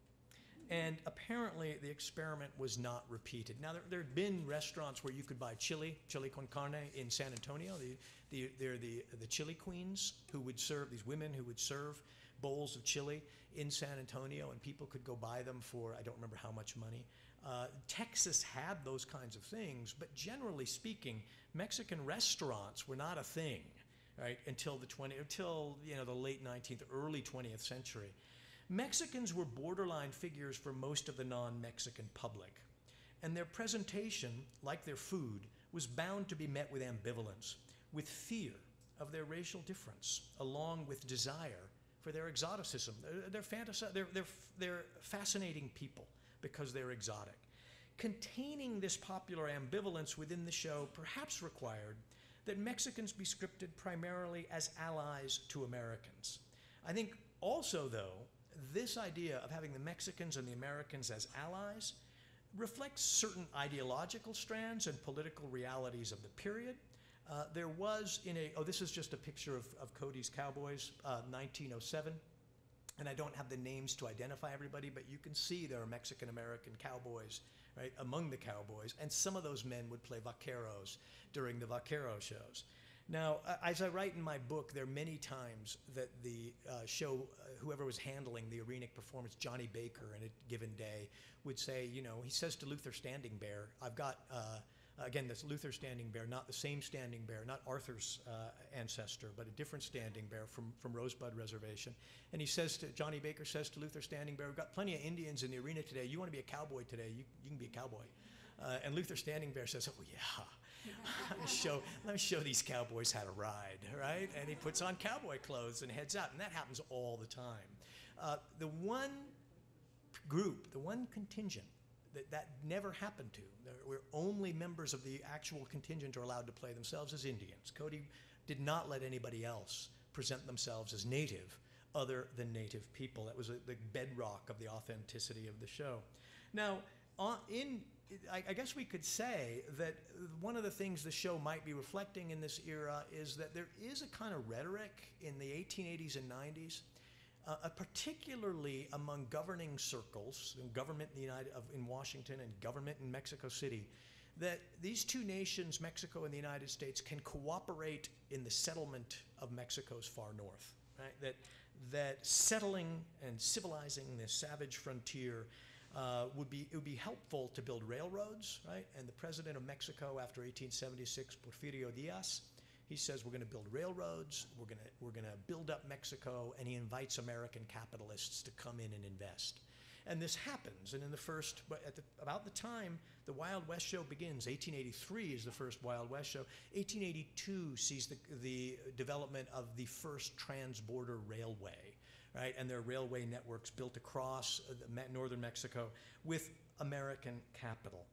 And apparently the experiment was not repeated. Now, there had been restaurants where you could buy chili con carne in San Antonio. They're the chili queens who would serve, these women who would serve bowls of chili in San Antonio, and people could go buy them for, I don't remember how much money. Texas had those kinds of things, but generally speaking, Mexican restaurants were not a thing, right, until you know, the late 19th, early 20th century. Mexicans were borderline figures for most of the non-Mexican public, and their presentation, like their food, was bound to be met with ambivalence, with fear of their racial difference, along with desire for their exoticism. They're fascinating people because they're exotic. Containing this popular ambivalence within the show perhaps required that Mexicans be scripted primarily as allies to Americans. I think also, though, this idea of having the Mexicans and the Americans as allies reflects certain ideological strands and political realities of the period. There was in a, oh, this is just a picture of Cody's Cowboys, 1907. And I don't have the names to identify everybody, but you can see there are Mexican-American cowboys, right, among the cowboys. And some of those men would play vaqueros during the vaquero shows. Now, as I write in my book, there are many times that the show, whoever was handling the arenic performance, Johnny Baker in a given day, would say, you know, he says to Luther Standing Bear, I've got, again, that's Luther Standing Bear, not the same Standing Bear, not Arthur's ancestor, but a different Standing Bear from Rosebud Reservation. And he says to, Johnny Baker says to Luther Standing Bear, we've got plenty of Indians in the arena today. You want to be a cowboy today, you can be a cowboy. And Luther Standing Bear says, oh, yeah, let me show these cowboys how to ride, right? And he puts on cowboy clothes and heads out. And that happens all the time. The one group, the one contingent that never happened to, where only members of the actual contingent are allowed to play themselves as Indians. Cody did not let anybody else present themselves as native other than native people. That was the bedrock of the authenticity of the show. Now, I guess we could say that one of the things the show might be reflecting in this era is that there is a kind of rhetoric in the 1880s and 90s, particularly among governing circles, government in Washington and government in Mexico City, that these two nations, Mexico and the United States, can cooperate in the settlement of Mexico's far north. Right? That settling and civilizing this savage frontier it would be helpful to build railroads, right? And the president of Mexico after 1876, Porfirio Diaz, he says we're going to build railroads, we're going to build up Mexico, and he invites American capitalists to come in and invest. And this happens. And in the first, about the time the Wild West show begins, 1883 is the first Wild West show. 1882 sees the development of the first trans-border railway. Right? And their railway networks built across northern Mexico with American capital.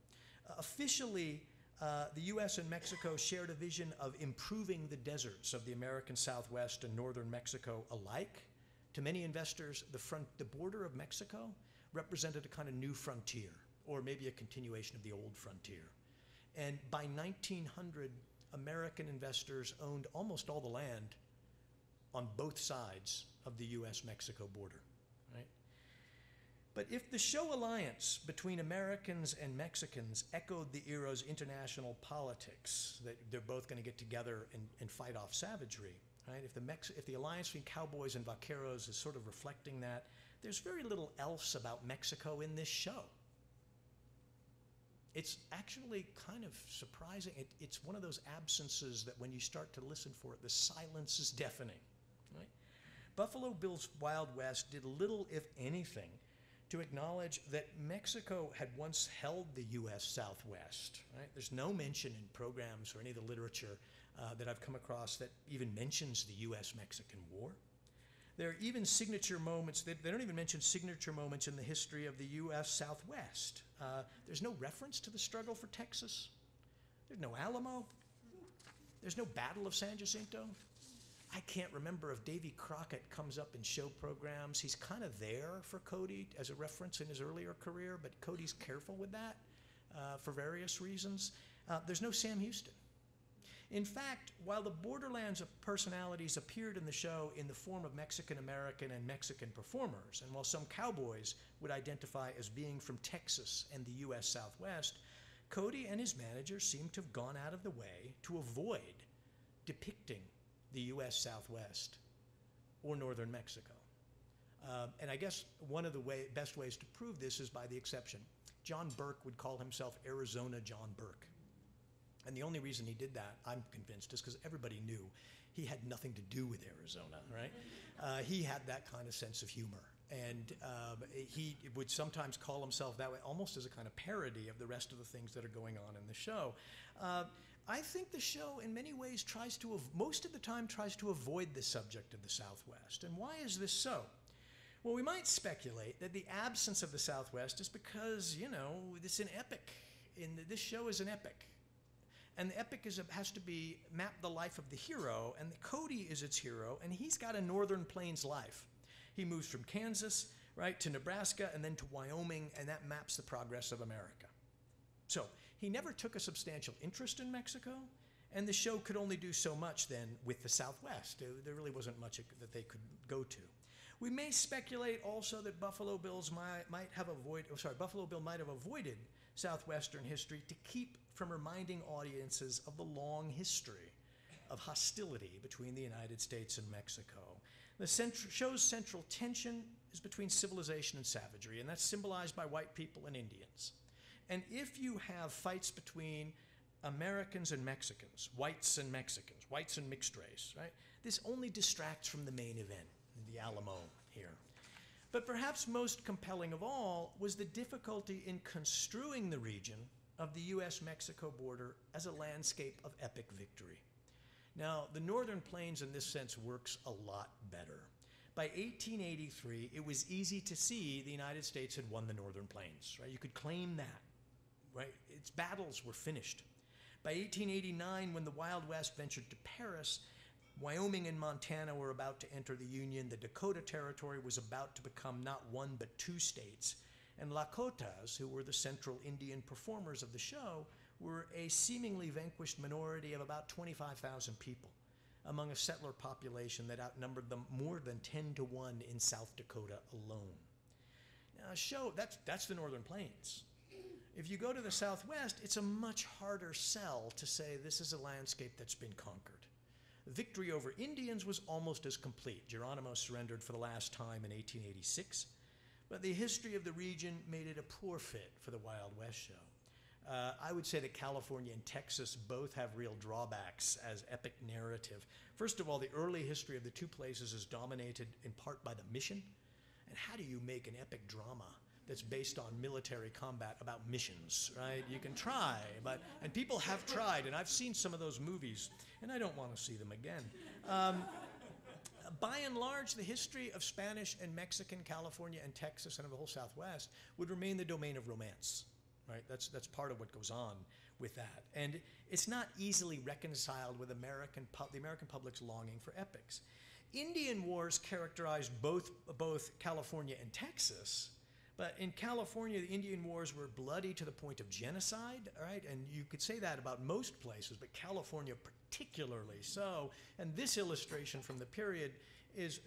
Officially, the U.S. and Mexico shared a vision of improving the deserts of the American Southwest and northern Mexico alike. To many investors, the border of Mexico represented a kind of new frontier, or maybe a continuation of the old frontier. And by 1900, American investors owned almost all the land on both sides of the U.S.-Mexico border, right? But if the show alliance between Americans and Mexicans echoed the era's international politics, that they're both going to get together and fight off savagery, right? If the alliance between cowboys and vaqueros is sort of reflecting that, there's very little else about Mexico in this show. It's actually kind of surprising. It's one of those absences that when you start to listen for it, the silence is deafening, right? Buffalo Bill's Wild West did little, if anything, to acknowledge that Mexico had once held the U.S. Southwest. Right? There's no mention in programs or any of the literature that I've come across that even mentions the U.S.-Mexican War. There are even signature moments. They don't even mention signature moments in the history of the U.S. Southwest. There's no reference to the struggle for Texas. There's no Alamo. There's no Battle of San Jacinto. I can't remember if Davy Crockett comes up in show programs. He's kind of there for Cody as a reference in his earlier career, but Cody's careful with that for various reasons. There's no Sam Houston. In fact, while the borderlands of personalities appeared in the show in the form of Mexican-American and Mexican performers, and while some cowboys would identify as being from Texas and the U.S. Southwest, Cody and his manager seemed to have gone out of the way to avoid depicting the U.S. Southwest or northern Mexico. And I guess one of the best ways to prove this is by the exception. John Burke would call himself Arizona John Burke. And the only reason he did that, I'm convinced, is because everybody knew he had nothing to do with Arizona, right? He had that kind of sense of humor. And he would sometimes call himself that way, almost as a kind of parody of the rest of the things that are going on in the show. I think the show, in many ways, tries to, most of the time, tries to avoid the subject of the Southwest. And why is this so? Well, we might speculate that the absence of the Southwest is because, you know, it's an epic. This show is an epic. And the epic has to be map the life of the hero, and Cody is its hero, and he's got a northern plains life. He moves from Kansas, right, to Nebraska, and then to Wyoming, and that maps the progress of America. So he never took a substantial interest in Mexico, and the show could only do so much then with the Southwest. There really wasn't much that they could go to. We may speculate also that Buffalo Bill might have avoided Southwestern history to keep from reminding audiences of the long history of hostility between the United States and Mexico. The show's central tension is between civilization and savagery, and that's symbolized by white people and Indians. And if you have fights between Americans and Mexicans, whites and mixed race, right? This only distracts from the main event, the Alamo here. But perhaps most compelling of all was the difficulty in construing the region of the U.S.-Mexico border as a landscape of epic victory. Now, the Northern Plains in this sense works a lot better. By 1883, it was easy to see the United States had won the Northern Plains, right? You could claim that, right? Its battles were finished. By 1889, when the Wild West ventured to Paris, Wyoming and Montana were about to enter the Union. The Dakota Territory was about to become not one but two states. And Lakotas, who were the central Indian performers of the show, were a seemingly vanquished minority of about 25,000 people among a settler population that outnumbered them more than 10-to-1 in South Dakota alone. Now, a show, that's the Northern Plains. If you go to the Southwest, it's a much harder sell to say this is a landscape that's been conquered. Victory over Indians was almost as complete. Geronimo surrendered for the last time in 1886, but the history of the region made it a poor fit for the Wild West show. I would say that California and Texas both have real drawbacks as epic narrative. First of all, the early history of the two places is dominated in part by the mission. And how do you make an epic drama that's based on military combat about missions, right? You can try, and people have tried, and I've seen some of those movies, and I don't want to see them again. By and large, the history of Spanish and Mexican, California and Texas, and of the whole Southwest would remain the domain of romance, right? That's part of what goes on with that. And it's not easily reconciled with the American public's longing for epics. Indian wars characterized both California and Texas. But in California, the Indian wars were bloody to the point of genocide, right? And you could say that about most places, but California particularly so. And this illustration from the period is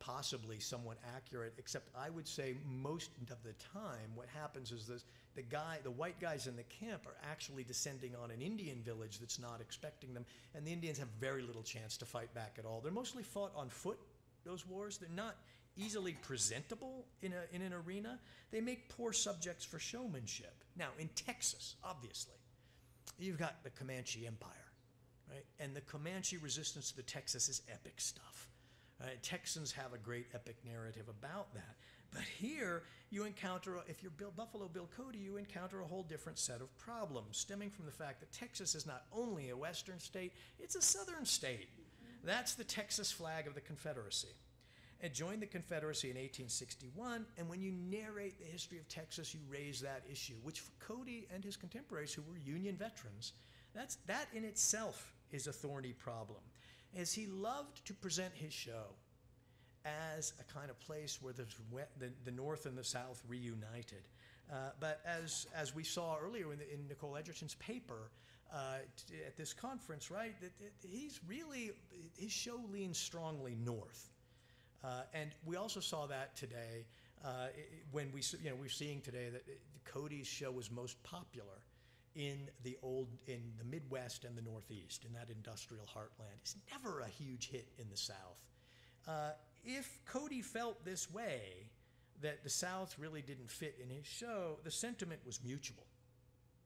possibly somewhat accurate, except I would say most of the time what happens is this, the white guys in the camp are actually descending on an Indian village that's not expecting them, and the Indians have very little chance to fight back at all. They're mostly fought on foot, those wars. They're not easily presentable in an arena. They make poor subjects for showmanship. Now, in Texas, obviously, you've got the Comanche Empire, right? And the Comanche resistance to the Texas is epic stuff. Texans have a great epic narrative about that. But here, you encounter, if you're Buffalo Bill Cody, you encounter a whole different set of problems stemming from the fact that Texas is not only a western state, it's a southern state. That's the Texas flag of the Confederacy. And joined the Confederacy in 1861, and when you narrate the history of Texas, you raise that issue, which for Cody and his contemporaries who were Union veterans, that in itself is a thorny problem, as he loved to present his show as a kind of place where the North and the South reunited. But as we saw earlier in Nicole Edgerton's paper, at this conference, right, that he's really, his show leans strongly north. And we also saw that today when we're seeing today that Cody's show was most popular in the Midwest and the Northeast, in that industrial heartland. It's never a huge hit in the South. If Cody felt this way, that the South really didn't fit in his show, the sentiment was mutual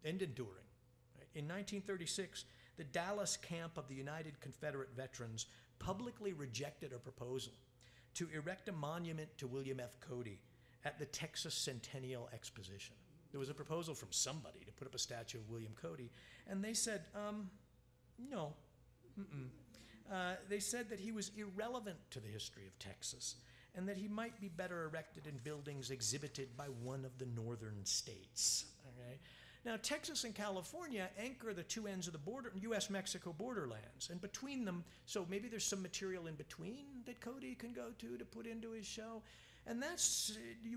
and enduring. Right? In 1936, the Dallas camp of the United Confederate Veterans publicly rejected a proposal to erect a monument to William F. Cody at the Texas Centennial Exposition. There was a proposal from somebody to put up a statue of William Cody, and they said, no. They said that he was irrelevant to the history of Texas and that he might be better erected in buildings exhibited by one of the northern states. Okay? Now, Texas and California anchor the two ends of the border, U.S.-Mexico borderlands, and between them, so maybe there's some material in between that Cody can go to put into his show, and that's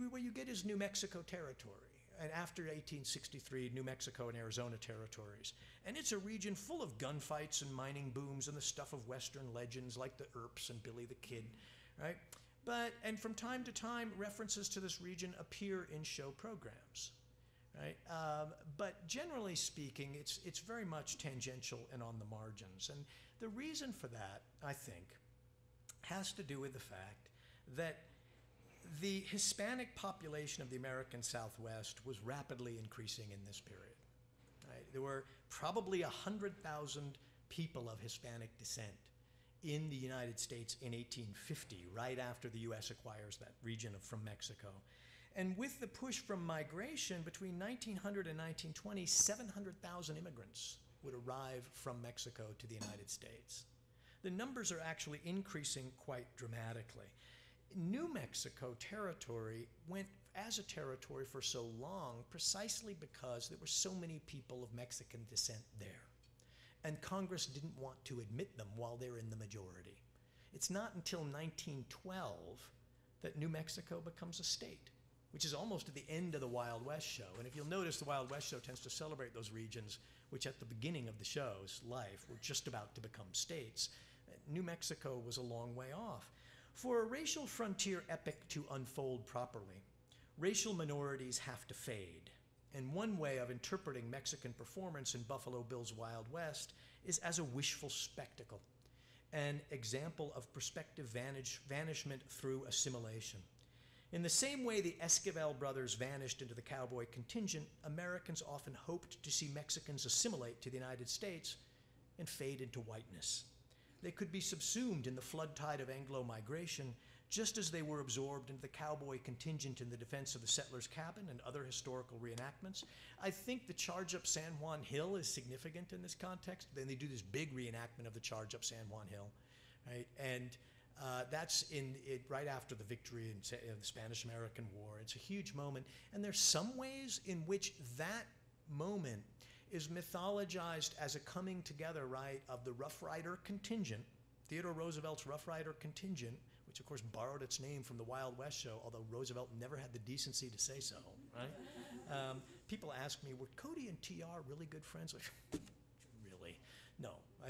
what you get is New Mexico territory. And after 1863, New Mexico and Arizona territories. And it's a region full of gunfights and mining booms and the stuff of Western legends like the Earps and Billy the Kid, right? And from time to time, references to this region appear in show programs, right? But generally speaking, it's very much tangential and on the margins. And the reason for that, I think, has to do with the fact that the Hispanic population of the American Southwest was rapidly increasing in this period. Right? There were probably 100,000 people of Hispanic descent in the United States in 1850, right after the U.S. acquires that region from Mexico. And with the push from migration, between 1900 and 1920, 700,000 immigrants would arrive from Mexico to the United States. The numbers are actually increasing quite dramatically. New Mexico territory went as a territory for so long precisely because there were so many people of Mexican descent there. And Congress didn't want to admit them while they're in the majority. It's not until 1912 that New Mexico becomes a state, which is almost at the end of the Wild West show. And if you'll notice, the Wild West show tends to celebrate those regions which at the beginning of the show's life were just about to become states. New Mexico was a long way off. For a racial frontier epic to unfold properly, racial minorities have to fade. And one way of interpreting Mexican performance in Buffalo Bill's Wild West is as a wishful spectacle, an example of prospective vanishment through assimilation. In the same way the Esquivel brothers vanished into the cowboy contingent, Americans often hoped to see Mexicans assimilate to the United States and fade into whiteness. They could be subsumed in the flood tide of Anglo migration, just as they were absorbed into the cowboy contingent in the defense of the Settlers' Cabin and other historical reenactments. I think the charge up San Juan Hill is significant in this context. Then they do this big reenactment of the charge up San Juan Hill, right? And that's in it right after the victory in the Spanish-American War. It's a huge moment, and there's some ways in which that moment is mythologized as a coming together, right, of the Rough Rider contingent, Theodore Roosevelt's Rough Rider contingent, which of course borrowed its name from the Wild West show, although Roosevelt never had the decency to say so, right? People ask me, were Cody and TR really good friends? Like, really? No,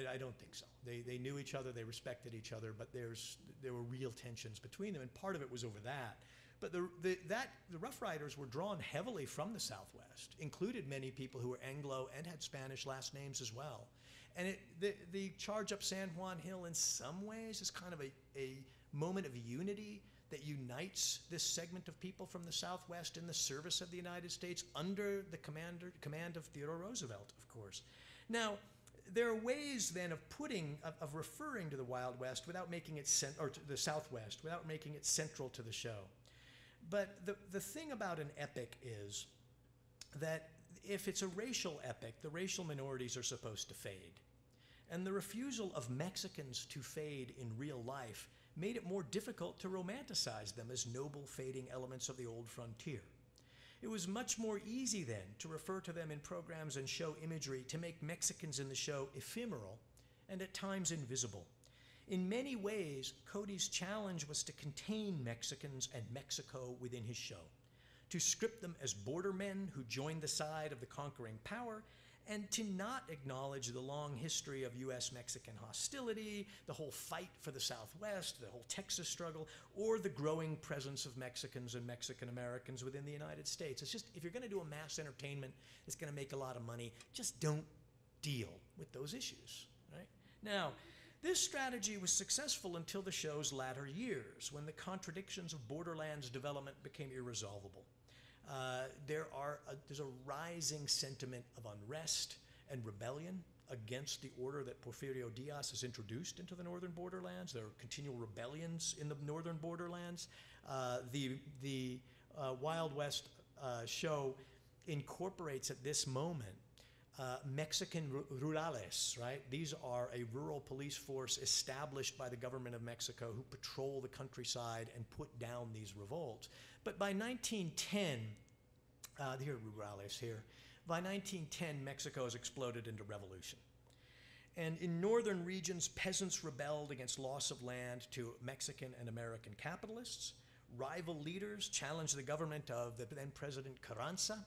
I don't think so. They knew each other, they respected each other, but there were real tensions between them, and part of it was over that. But the Rough Riders were drawn heavily from the Southwest, included many people who were Anglo and had Spanish last names as well. And the charge up San Juan Hill in some ways is kind of a moment of unity that unites this segment of people from the Southwest in the service of the United States under the command of Theodore Roosevelt, of course. Now, there are ways then of referring to the Wild West without making it, or to the Southwest, without making it central to the show. But the thing about an epic is that if it's a racial epic, the racial minorities are supposed to fade. And the refusal of Mexicans to fade in real life made it more difficult to romanticize them as noble fading elements of the old frontier. It was much more easy then to refer to them in programs and show imagery to make Mexicans in the show ephemeral and at times invisible. In many ways, Cody's challenge was to contain Mexicans and Mexico within his show, to script them as border men who joined the side of the conquering power and to not acknowledge the long history of U.S.-Mexican hostility, the whole fight for the Southwest, the whole Texas struggle, or the growing presence of Mexicans and Mexican-Americans within the United States. It's just, if you're going to do a mass entertainment that's going to make a lot of money, just don't deal with those issues, right? Now, this strategy was successful until the show's latter years, when the contradictions of borderlands development became irresolvable. There's a rising sentiment of unrest and rebellion against the order that Porfirio Diaz has introduced into the northern borderlands. There are continual rebellions in the northern borderlands. The Wild West show incorporates at this moment Mexican rurales, right? These are a rural police force established by the government of Mexico who patrol the countryside and put down these revolts. But by 1910, here rurales here, by 1910, Mexico has exploded into revolution. And in northern regions, peasants rebelled against loss of land to Mexican and American capitalists. Rival leaders challenged the government of the then President Carranza.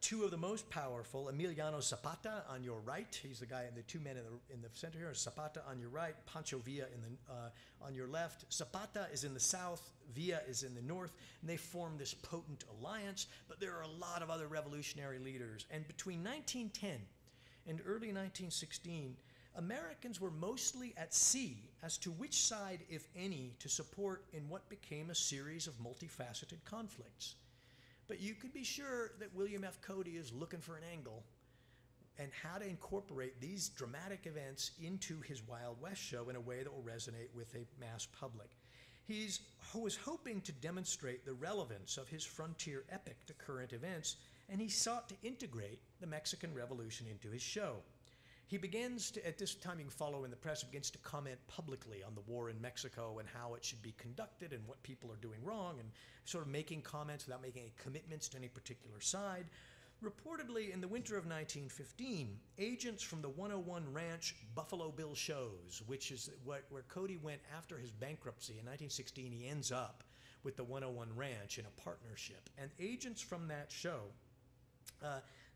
Two of the most powerful, Emiliano Zapata on your right, he's the guy, and the two men in the center here, Zapata on your right, Pancho Villa on your left. Zapata is in the south, Villa is in the north, and they form this potent alliance, but there are a lot of other revolutionary leaders. And between 1910 and early 1916, Americans were mostly at sea as to which side, if any, to support in what became a series of multifaceted conflicts. But you can be sure that William F. Cody is looking for an angle and how to incorporate these dramatic events into his Wild West show in a way that will resonate with a mass public. He was hoping to demonstrate the relevance of his frontier epic to current events, and he sought to integrate the Mexican Revolution into his show. He begins to, at this time you can follow in the press, begins to comment publicly on the war in Mexico and how it should be conducted and what people are doing wrong, and sort of making comments without making any commitments to any particular side. Reportedly, in the winter of 1915, agents from the 101 Ranch Buffalo Bill shows, which is where Cody went after his bankruptcy in 1916, he ends up with the 101 Ranch in a partnership. And agents from that show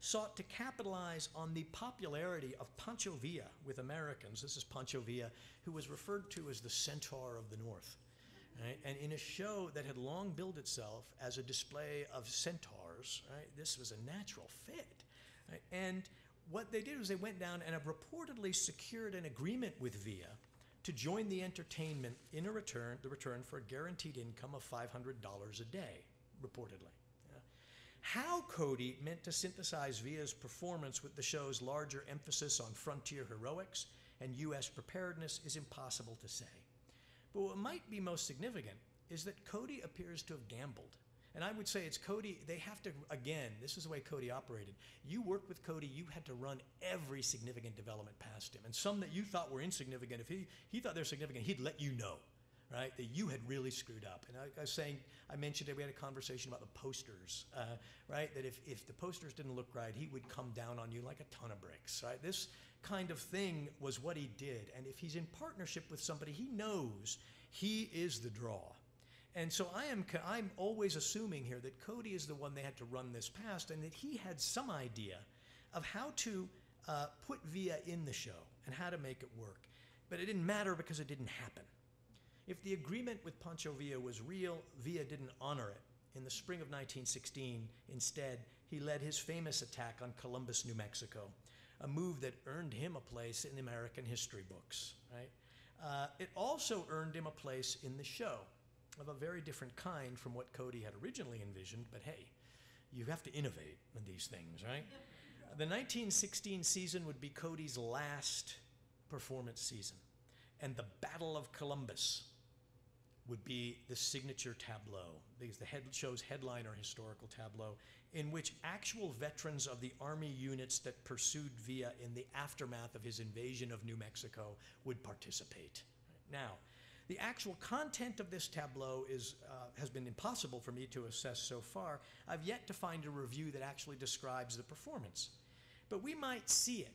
sought to capitalize on the popularity of Pancho Villa with Americans. This is Pancho Villa, who was referred to as the Centaur of the North. Right? And in a show that had long billed itself as a display of centaurs, right, this was a natural fit. Right? And what they did was they went down and have reportedly secured an agreement with Villa to join the entertainment in a return, the return for a guaranteed income of $500 a day, reportedly. How Cody meant to synthesize Villa's performance with the show's larger emphasis on frontier heroics and U.S. preparedness is impossible to say. But what might be most significant is that Cody appears to have gambled. And I would say it's Cody, they have to, again, this is the way Cody operated. You worked with Cody, you had to run every significant development past him. And some that you thought were insignificant, if he thought they were significant, he'd let you know. Right, that you had really screwed up. And I was saying, I mentioned that we had a conversation about the posters, right? That if the posters didn't look right, he would come down on you like a ton of bricks, right? This kind of thing was what he did. And if he's in partnership with somebody, he knows he is the draw. And so I'm always assuming here that Cody is the one they had to run this past and that he had some idea of how to put Villa in the show and how to make it work. But it didn't matter because it didn't happen. If the agreement with Pancho Villa was real, Villa didn't honor it. In the spring of 1916, instead, he led his famous attack on Columbus, New Mexico, a move that earned him a place in American history books. Right? It also earned him a place in the show, of a very different kind from what Cody had originally envisioned, but hey, you have to innovate on these things, right? The 1916 season would be Cody's last performance season, and the Battle of Columbus would be the signature tableau, because the show's headliner historical tableau, in which actual veterans of the army units that pursued Villa in the aftermath of his invasion of New Mexico would participate. Now, the actual content of this tableau has been impossible for me to assess so far. I've yet to find a review that actually describes the performance. But we might see it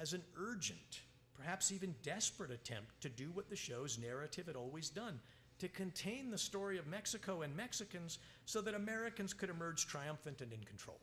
as an urgent, perhaps even desperate attempt to do what the show's narrative had always done, to contain the story of Mexico and Mexicans so that Americans could emerge triumphant and in control.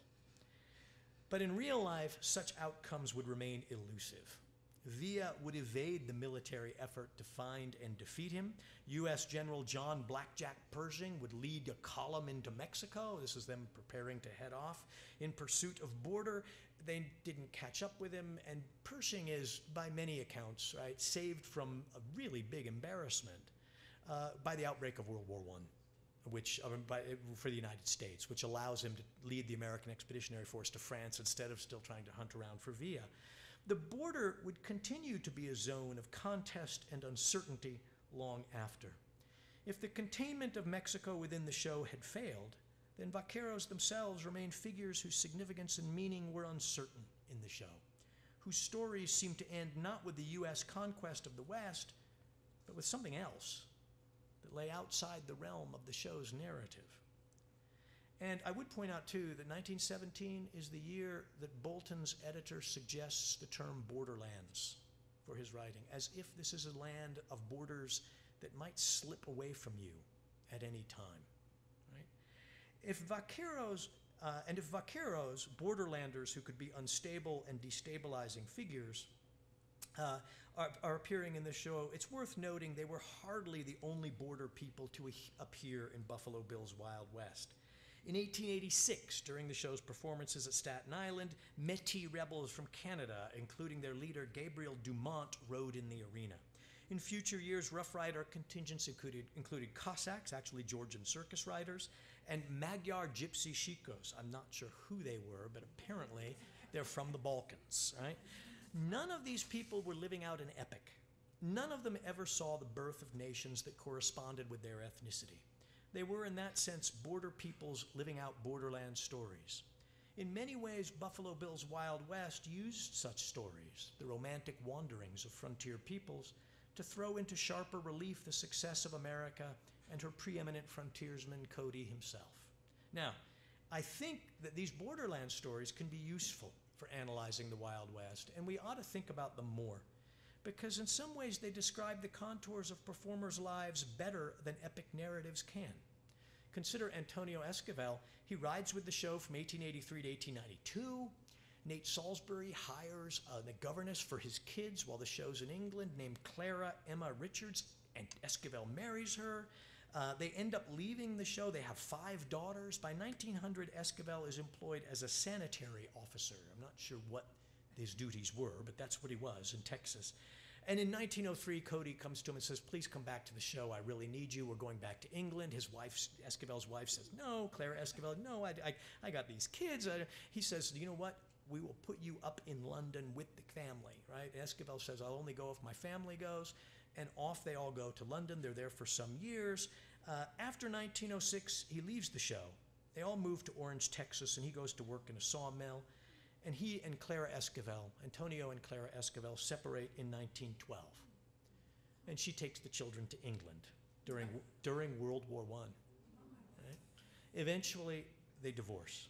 But in real life, such outcomes would remain elusive. Villa would evade the military effort to find and defeat him. U.S. General John Blackjack Pershing would lead a column into Mexico. This is them preparing to head off in pursuit of border. They didn't catch up with him, and Pershing is, by many accounts, right, saved from a really big embarrassment by the outbreak of World War I. For the United States, which allows him to lead the American Expeditionary Force to France instead of still trying to hunt around for Villa. The border would continue to be a zone of contest and uncertainty long after. If the containment of Mexico within the show had failed, then vaqueros themselves remained figures whose significance and meaning were uncertain in the show, whose stories seemed to end not with the U.S. conquest of the West, but with something else that lay outside the realm of the show's narrative. And I would point out, too, that 1917 is the year that Bolton's editor suggests the term borderlands for his writing, as if this is a land of borders that might slip away from you at any time. Right? If vaqueros, borderlanders who could be unstable and destabilizing figures, are appearing in the show, it's worth noting they were hardly the only border people to appear in Buffalo Bill's Wild West. In 1886, during the show's performances at Staten Island, Métis rebels from Canada, including their leader Gabriel Dumont, rode in the arena. In future years, Rough Rider contingents included Cossacks, actually Georgian circus riders, and Magyar Gypsy Shikos. I'm not sure who they were, but apparently they're from the Balkans, right? None of these people were living out an epic. None of them ever saw the birth of nations that corresponded with their ethnicity. They were, in that sense, border peoples living out borderland stories. In many ways, Buffalo Bill's Wild West used such stories, the romantic wanderings of frontier peoples, to throw into sharper relief the success of America and her preeminent frontiersman, Cody himself. Now, I think that these borderland stories can be useful for analyzing the Wild West, and we ought to think about them more, because in some ways they describe the contours of performers' lives better than epic narratives can. Consider Antonio Esquivel. He rides with the show from 1883 to 1892. Nate Salisbury hires an governess for his kids while the show's in England, named Clara Emma Richards, and Esquivel marries her. They end up leaving the show. They have 5 daughters. By 1900, Esquivel is employed as a sanitary officer. I'm not sure what his duties were, but that's what he was in Texas. And in 1903, Cody comes to him and says, please come back to the show. I really need you. We're going back to England. His wife, Esquivel's wife, says, no. Clara Esquivel, no, I got these kids. He says, you know what? We will put you up in London with the family, right? Esquivel says, I'll only go if my family goes. And off they all go to London. They're there for some years. After 1906, he leaves the show. They all move to Orange, Texas, and he goes to work in a sawmill. And he and Clara Esquivel, Antonio and Clara Esquivel, separate in 1912. And she takes the children to England during World War I. Right? Eventually, they divorce.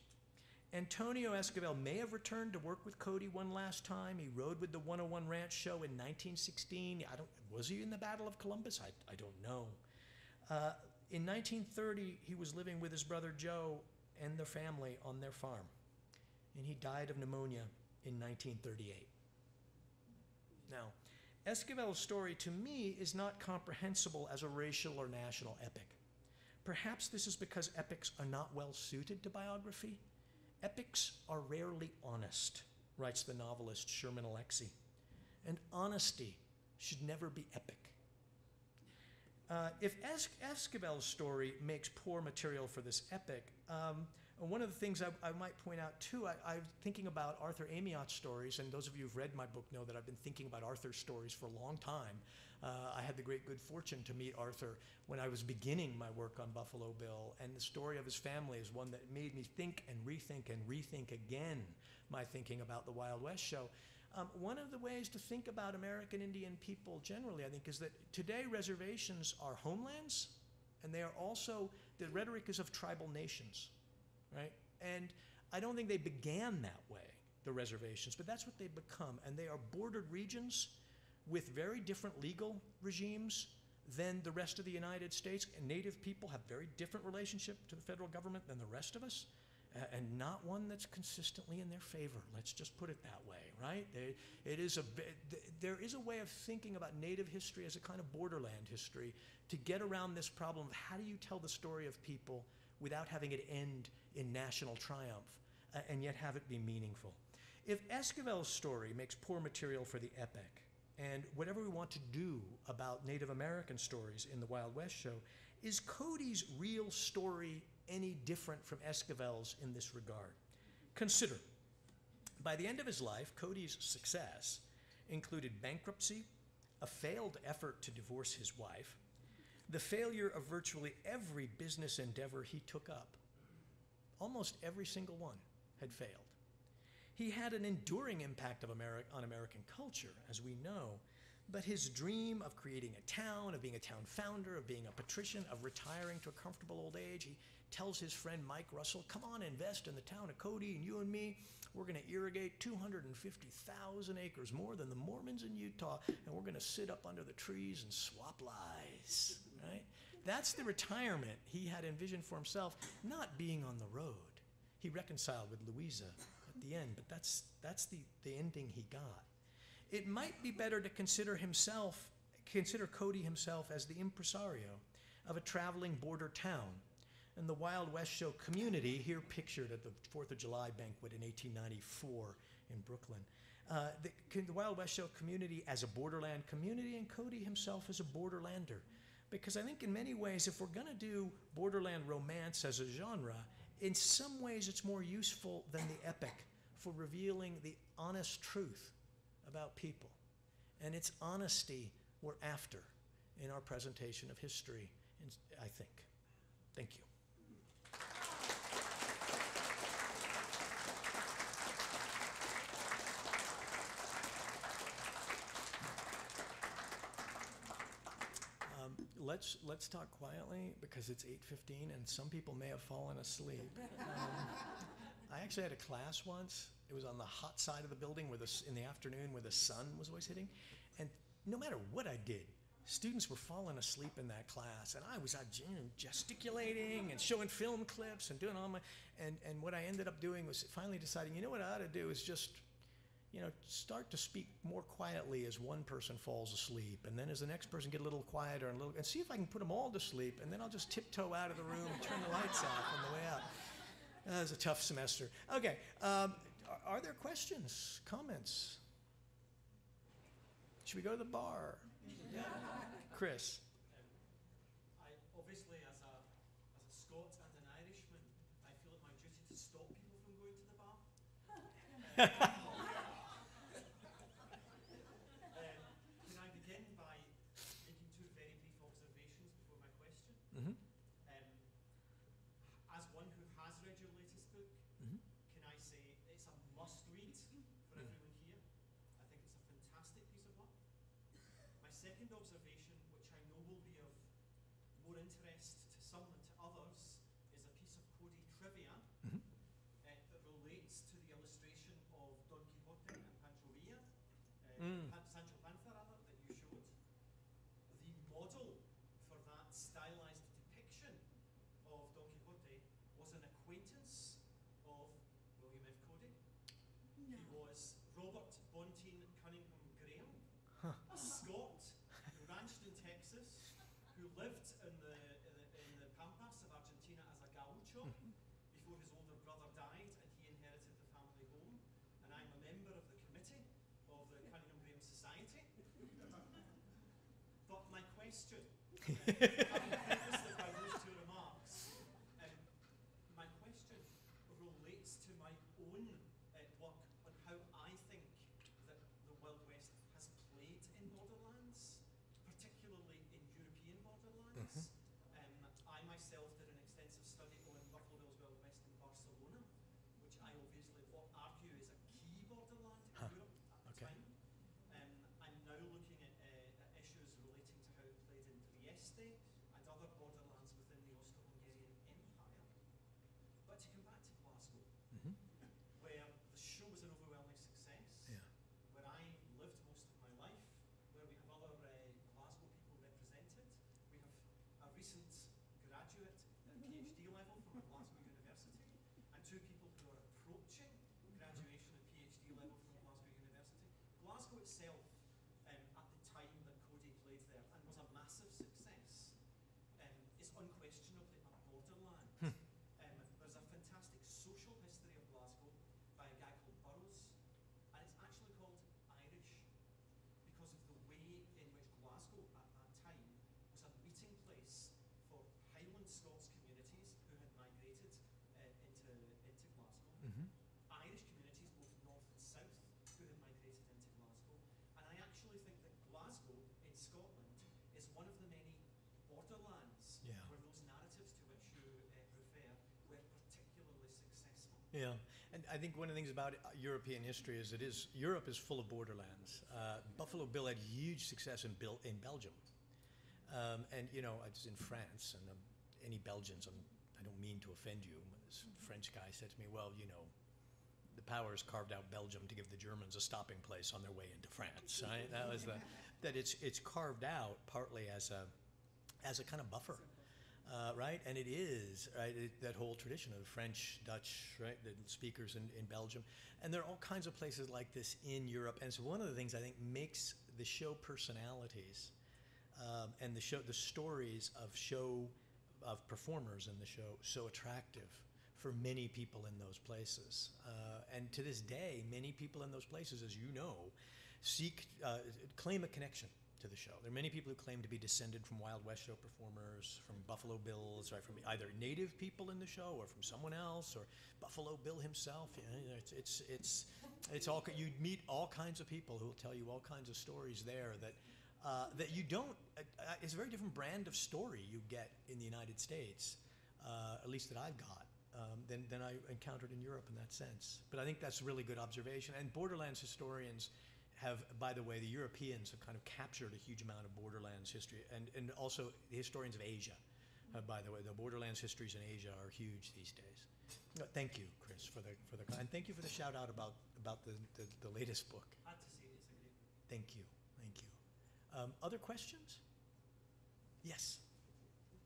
Antonio Esquivel may have returned to work with Cody one last time. He rode with the 101 Ranch show in 1916. Was he in the Battle of Columbus? I don't know. In 1930, he was living with his brother Joe and their family on their farm, and he died of pneumonia in 1938. Now, Esquivel's story, to me, is not comprehensible as a racial or national epic. Perhaps this is because epics are not well suited to biography. Epics are rarely honest, writes the novelist Sherman Alexie, and honesty should never be epic. If Esquivel's story makes poor material for this epic, one of the things I might point out too, I'm thinking about Arthur Amiot's stories, and those of you who've read my book know that I've been thinking about Arthur's stories for a long time. I had the great good fortune to meet Arthur when I was beginning my work on Buffalo Bill, and the story of his family is one that made me think and rethink again my thinking about the Wild West show. One of the ways to think about American Indian people generally, I think, is that today reservations are homelands, and they are also, the rhetoric is of tribal nations, right? And I don't think they began that way, the reservations, but that's what they've become, and they are bordered regions with very different legal regimes than the rest of the United States, and Native people have very different relationship to the federal government than the rest of us. and not one that's consistently in their favor. Let's just put it that way, right? There is a way of thinking about Native history as a kind of borderland history to get around this problem of how do you tell the story of people without having it end in national triumph, and yet have it be meaningful. If Esquivel's story makes poor material for the epic, and whatever we want to do about Native American stories in the Wild West show, is Cody's real story any different from Esquivel's in this regard? Consider, by the end of his life, Cody's success included bankruptcy, a failed effort to divorce his wife, the failure of virtually every business endeavor he took up. Almost every single one had failed. He had an enduring impact of on American culture, as we know, but his dream of creating a town, of being a town founder, of being a patrician, of retiring to a comfortable old age, he tells his friend Mike Russell, come on, invest in the town of Cody, and you and me, we're gonna irrigate 250,000 acres, more than the Mormons in Utah, and we're gonna sit up under the trees and swap lies, right? That's the retirement he had envisioned for himself, not being on the road. He reconciled with Louisa at the end, but that's the ending he got. It might be better to consider Cody himself as the impresario of a traveling border town and the Wild West show community here pictured at the 4th of July banquet in 1894 in Brooklyn. The Wild West show community as a borderland community and Cody himself as a borderlander. Because I think in many ways, if we're gonna do borderland romance as a genre, in some ways it's more useful than the epic for revealing the honest truth about people. And it's honesty we're after in our presentation of history, I think. Thank you. Let's talk quietly because it's 8:15 and some people may have fallen asleep. I actually had a class once. It was on the hot side of the building in the afternoon where the sun was always hitting. And no matter what I did, students were falling asleep in that class. And I was out gesticulating and showing film clips and doing all my, and what I ended up doing was finally deciding, you know what I ought to do is just, you know, start to speak more quietly as one person falls asleep, and then as the next person get a little quieter and see if I can put them all to sleep, and then I'll just tiptoe out of the room and turn the lights off on the way out. That was a tough semester. Okay, are there questions, comments? Should we go to the bar? Yeah, Chris. I obviously, as a Scot and an Irishman, I feel it my duty to stop people from going to the bar. Mm-hmm. As one who has read your latest book, mm-hmm. can I say it's a must-read for mm-hmm. everyone here? I think it's a fantastic piece of work. My second observation, which I know will be of more interest to some than to others, is a piece of Cody trivia mm-hmm. That relates to the illustration of Don Quixote and Pancho Villa, Sancho Panza rather, that you showed. The model for that stylized depiction of Don Quixote was an acquaintance of William F. Cody. No. He was Robert Bonteen Cunningham Graham, huh. a Scot who ranched in Texas, who lived in the Pampas of Argentina as a gaucho before his older brother died and he inherited the family home. And I'm a member of the committee of the Cunningham Graham Society. But my question, prefaced by those two remarks, my question relates to my own work on how I think that the Wild West has played in borderlands, particularly in European borderlands. Mm-hmm. I myself did an extensive study on Buffalo Bill's Wild West in Barcelona, which I obviously argue is a key borderland in Europe at the time. I'm now looking at issues relating to how it played in Trieste and other borderlands within the Austro-Hungarian Empire. But to come back to Glasgow, mm-hmm. where the show was an overwhelming success, yeah. where I lived most of my life, where we have other Glasgow people represented. We have a recent graduate at PhD level from Glasgow University, and two itself at the time that Cody played there and was a massive success is unquestionably a borderland. There's a fantastic social history of Glasgow by a guy called Burroughs, and it's actually called Irish because of the way in which Glasgow at that time was a meeting place for Highland Scots communities who had migrated into Glasgow, Irish communities both north and south who had migrated into Glasgow, and I actually think that Glasgow in Scotland is one of the many borderlands where those narratives to which you refer were particularly successful. Yeah, and I think one of the things about European history is Europe is full of borderlands. Buffalo Bill had huge success in Belgium. And you know, I was in France, and any Belgians, I don't mean to offend you, but this French guy said to me, well, you know, the powers carved out Belgium to give the Germans a stopping place on their way into France. Right? That was that it's carved out partly as a kind of buffer, right? And it is, right, that whole tradition of French, Dutch, right, the speakers in Belgium. And there are all kinds of places like this in Europe. And so one of the things I think makes the show personalities and the stories of performers in the show so attractive for many people in those places. And to this day, many people in those places, as you know, claim a connection to the show. There are many people who claim to be descended from Wild West show performers, from Buffalo Bills, right, from either native people in the show or from someone else, or Buffalo Bill himself. You know, it's all, you meet all kinds of people who will tell you all kinds of stories there that you don't, it's a very different brand of story you get in the United States, at least that I've got, than I encountered in Europe in that sense. But I think that's a really good observation. And borderlands historians have, by the way, the Europeans have kind of captured a huge amount of borderlands history, and also the historians of Asia, by the way. The borderlands histories in Asia are huge these days. No, thank you, Chris, for the and thank you for the shout out about the latest book. Thank you, thank you. Other questions? Yes.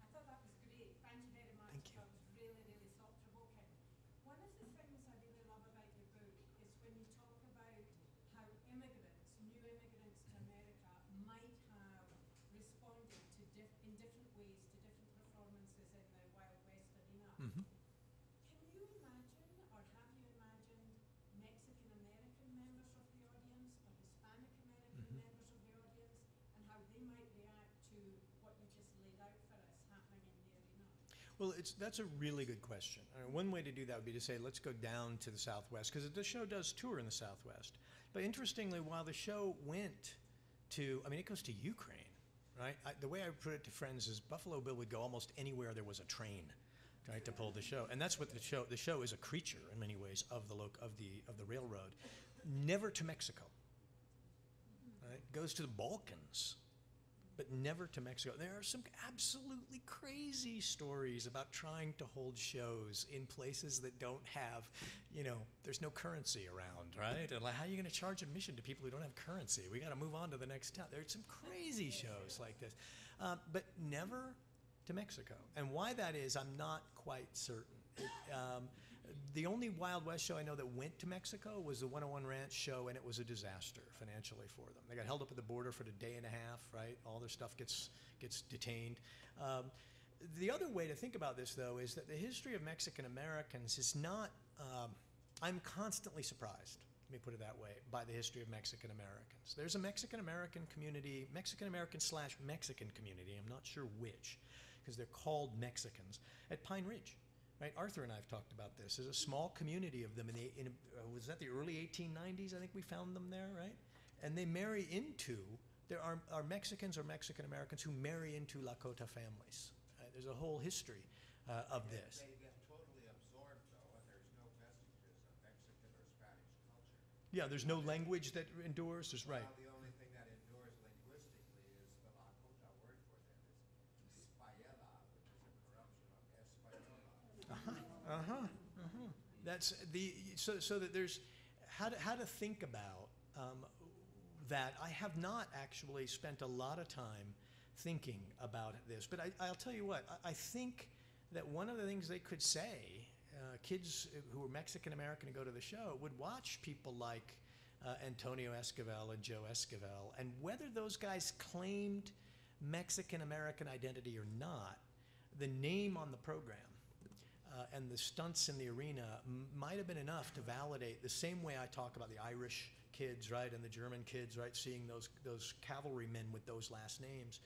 I thought that was great. Thank you very much. Thank you. That was really, really thought-provoking. One of the things I really love about your book is when you talk about how immigrants, new immigrants to America, might have responded to in different ways to different performances in the Wild West arena. Can you imagine, or have you imagined, Mexican-American members of the audience or Hispanic-American members of the audience? How they might react to what you just laid out for us happening in the arena? Well, that's a really good question. I mean, one way to do that would be to say, let's go down to the Southwest, because the show does tour in the Southwest. But interestingly, while the show went to, I mean, it goes to Ukraine, right? The way I put it to friends is Buffalo Bill would go almost anywhere there was a train, right, to pull the show. And that's what the show is, a creature in many ways of the railroad. Never to Mexico. Right? Goes to the Balkans, but never to Mexico. There are some absolutely crazy stories about trying to hold shows in places that don't have, you know, there's no currency around, right? And like, how are you going to charge admission to people who don't have currency? We got to move on to the next town. There's some crazy shows like this, but never to Mexico. And why that is, I'm not quite certain. The only Wild West show I know that went to Mexico was the 101 Ranch show, and it was a disaster financially for them. They got held up at the border for a day and a half, right? All their stuff gets detained. The other way to think about this, though, is that the history of Mexican Americans is not, I'm constantly surprised, let me put it that way, by the history of Mexican Americans. There's a Mexican American community, Mexican American / Mexican community, I'm not sure which, because they're called Mexicans, at Pine Ridge. Right? Arthur and I have talked about this. There's a small community of them was that the early 1890s? I think we found them there, right? And they marry into, there are Mexicans or Mexican Americans who marry into Lakota families. Right? There's a whole history of this. They get totally absorbed, though, and there's no vestiges of Mexican or Spanish culture. Yeah, there's no language that endures. There's right. Well, the only thing that endures linguistically is the Lakota word for them is Española, which is a corruption of Española. That's the so that there's how to think about that. I have not actually spent a lot of time thinking about this, but I'll tell you what I think that one of the things they could say, kids who are Mexican American and go to the show would watch people like Antonio Esquivel and Joe Esquivel. And whether those guys claimed Mexican-American identity or not, the name on the program and the stunts in the arena might have been enough to validate the same way I talk about the Irish kids, right, and the German kids, right, seeing those cavalrymen with those last names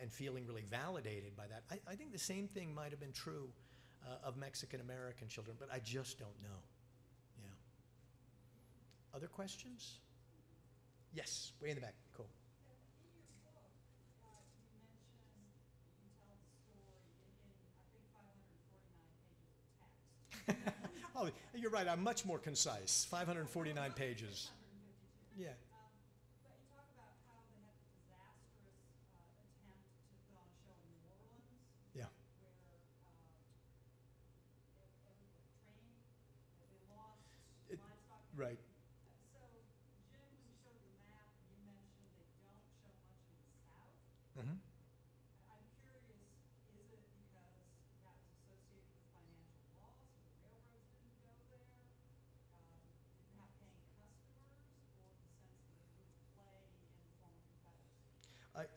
and feeling really validated by that. I think the same thing might have been true of Mexican-American children, but I just don't know. Yeah. Other questions? Yes, way in the back. Cool. Oh, you're right. I'm much more concise. 549 pages. Yeah. But you talk about how they had a disastrous attempt to put on a show in New Orleans. Yeah. Where everyone trained, they lost livestock. Right. So, Jim, when you showed the map, you mentioned they don't show much in the South. Mm-hmm.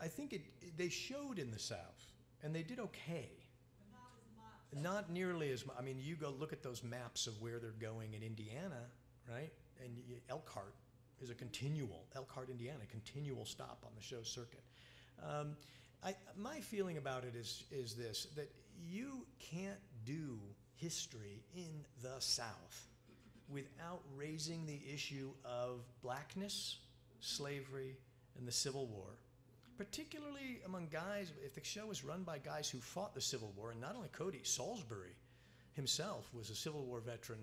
I think they showed in the South, and they did okay. But not as much. Not nearly as much. I mean, you go look at those maps of where they're going in Indiana, right? And Elkhart is a continual, Elkhart, Indiana, continual stop on the show circuit. My feeling about it is this, that you can't do history in the South without raising the issue of blackness, slavery, and the Civil War. Particularly among guys, if the show is run by guys who fought the Civil War, and not only Cody, Salisbury himself was a Civil War veteran,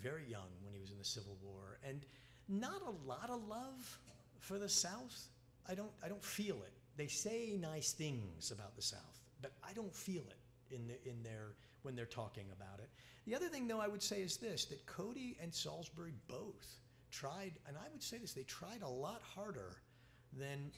very young when he was in the Civil War, and not a lot of love for the South. I don't feel it. They say nice things about the South, but I don't feel it when they're talking about it. The other thing, though, I would say is this, that Cody and Salisbury both tried, and I would say this, they tried a lot harder than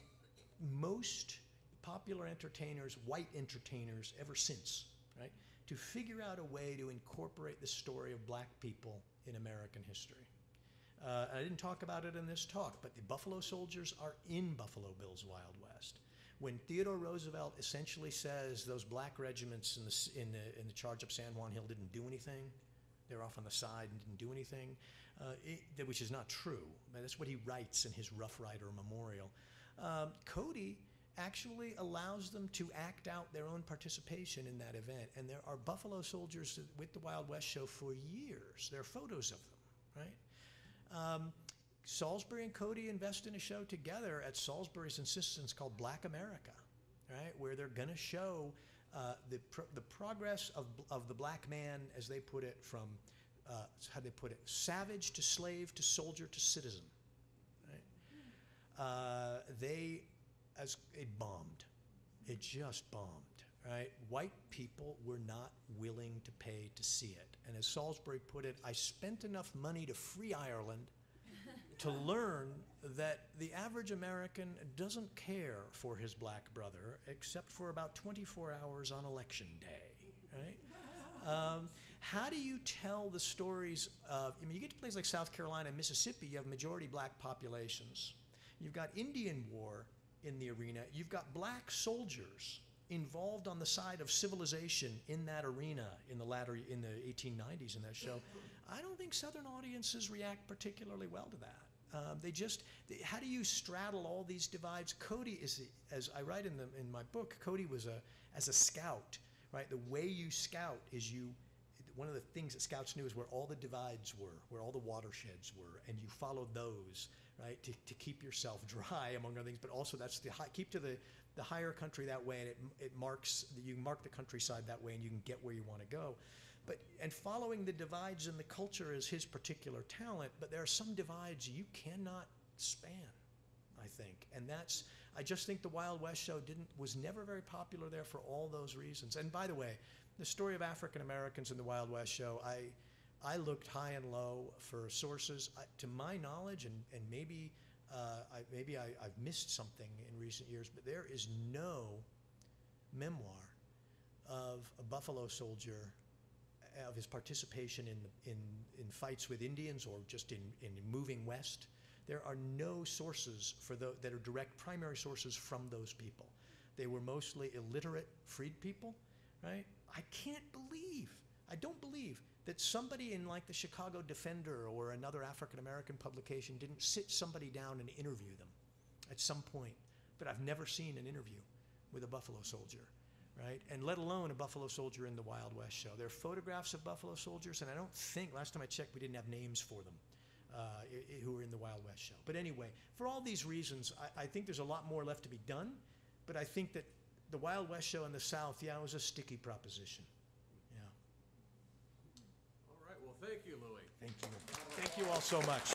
most popular entertainers, white entertainers, ever since, right? To figure out a way to incorporate the story of black people in American history. I didn't talk about it in this talk, but the Buffalo Soldiers are in Buffalo Bill's Wild West. When Theodore Roosevelt essentially says those black regiments in the charge up San Juan Hill didn't do anything, they're off on the side and didn't do anything, which is not true. That's what he writes in his Rough Rider Memorial. Cody actually allows them to act out their own participation in that event. And there are Buffalo Soldiers with the Wild West show for years. There are photos of them, right? Salisbury and Cody invest in a show together at Salisbury's insistence called Black America, right? Where they're gonna show the progress of the black man, as they put it, from how they put it, savage to slave to soldier to citizen. Right? It bombed. It just bombed. Right? White people were not willing to pay to see it. And as Salisbury put it, I spent enough money to free Ireland to learn that the average American doesn't care for his black brother except for about 24 hours on election day, right? How do you tell the stories of, I mean, you get to places like South Carolina and Mississippi, you have majority black populations. You've got Indian war in the arena. You've got black soldiers involved on the side of civilization in that arena in the 1890s in that show. I don't think Southern audiences react particularly well to that. How do you straddle all these divides? Cody is, as I write in my book, Cody was as a scout, right? The way you scout is one of the things that scouts knew is where all the divides were, where all the watersheds were, and you followed those, right, to keep yourself dry, among other things, but also that's keep to the higher country that way, and you mark the countryside that way, and you can get where you want to go. And following the divides in the culture is his particular talent, but there are some divides you cannot span, I think. And I just think the Wild West show was never very popular there for all those reasons. And by the way, the story of African Americans in the Wild West show, I looked high and low for sources. To my knowledge, and maybe I've missed something in recent years, but there is no memoir of a Buffalo Soldier of his participation in fights with Indians or just in moving west. There are no sources for those that are direct primary sources from those people. They were mostly illiterate freed people, right? I don't believe that somebody in like the Chicago Defender or another African-American publication didn't sit somebody down and interview them at some point. But I've never seen an interview with a Buffalo soldier, right? And let alone a Buffalo soldier in the Wild West show. There are photographs of Buffalo soldiers, and I don't think, last time I checked, we didn't have names for them who were in the Wild West show. But anyway, for all these reasons, I think there's a lot more left to be done, but I think that the Wild West show in the South, yeah, it was a sticky proposition. Thank you, Louis. Thank you. Thank you all so much.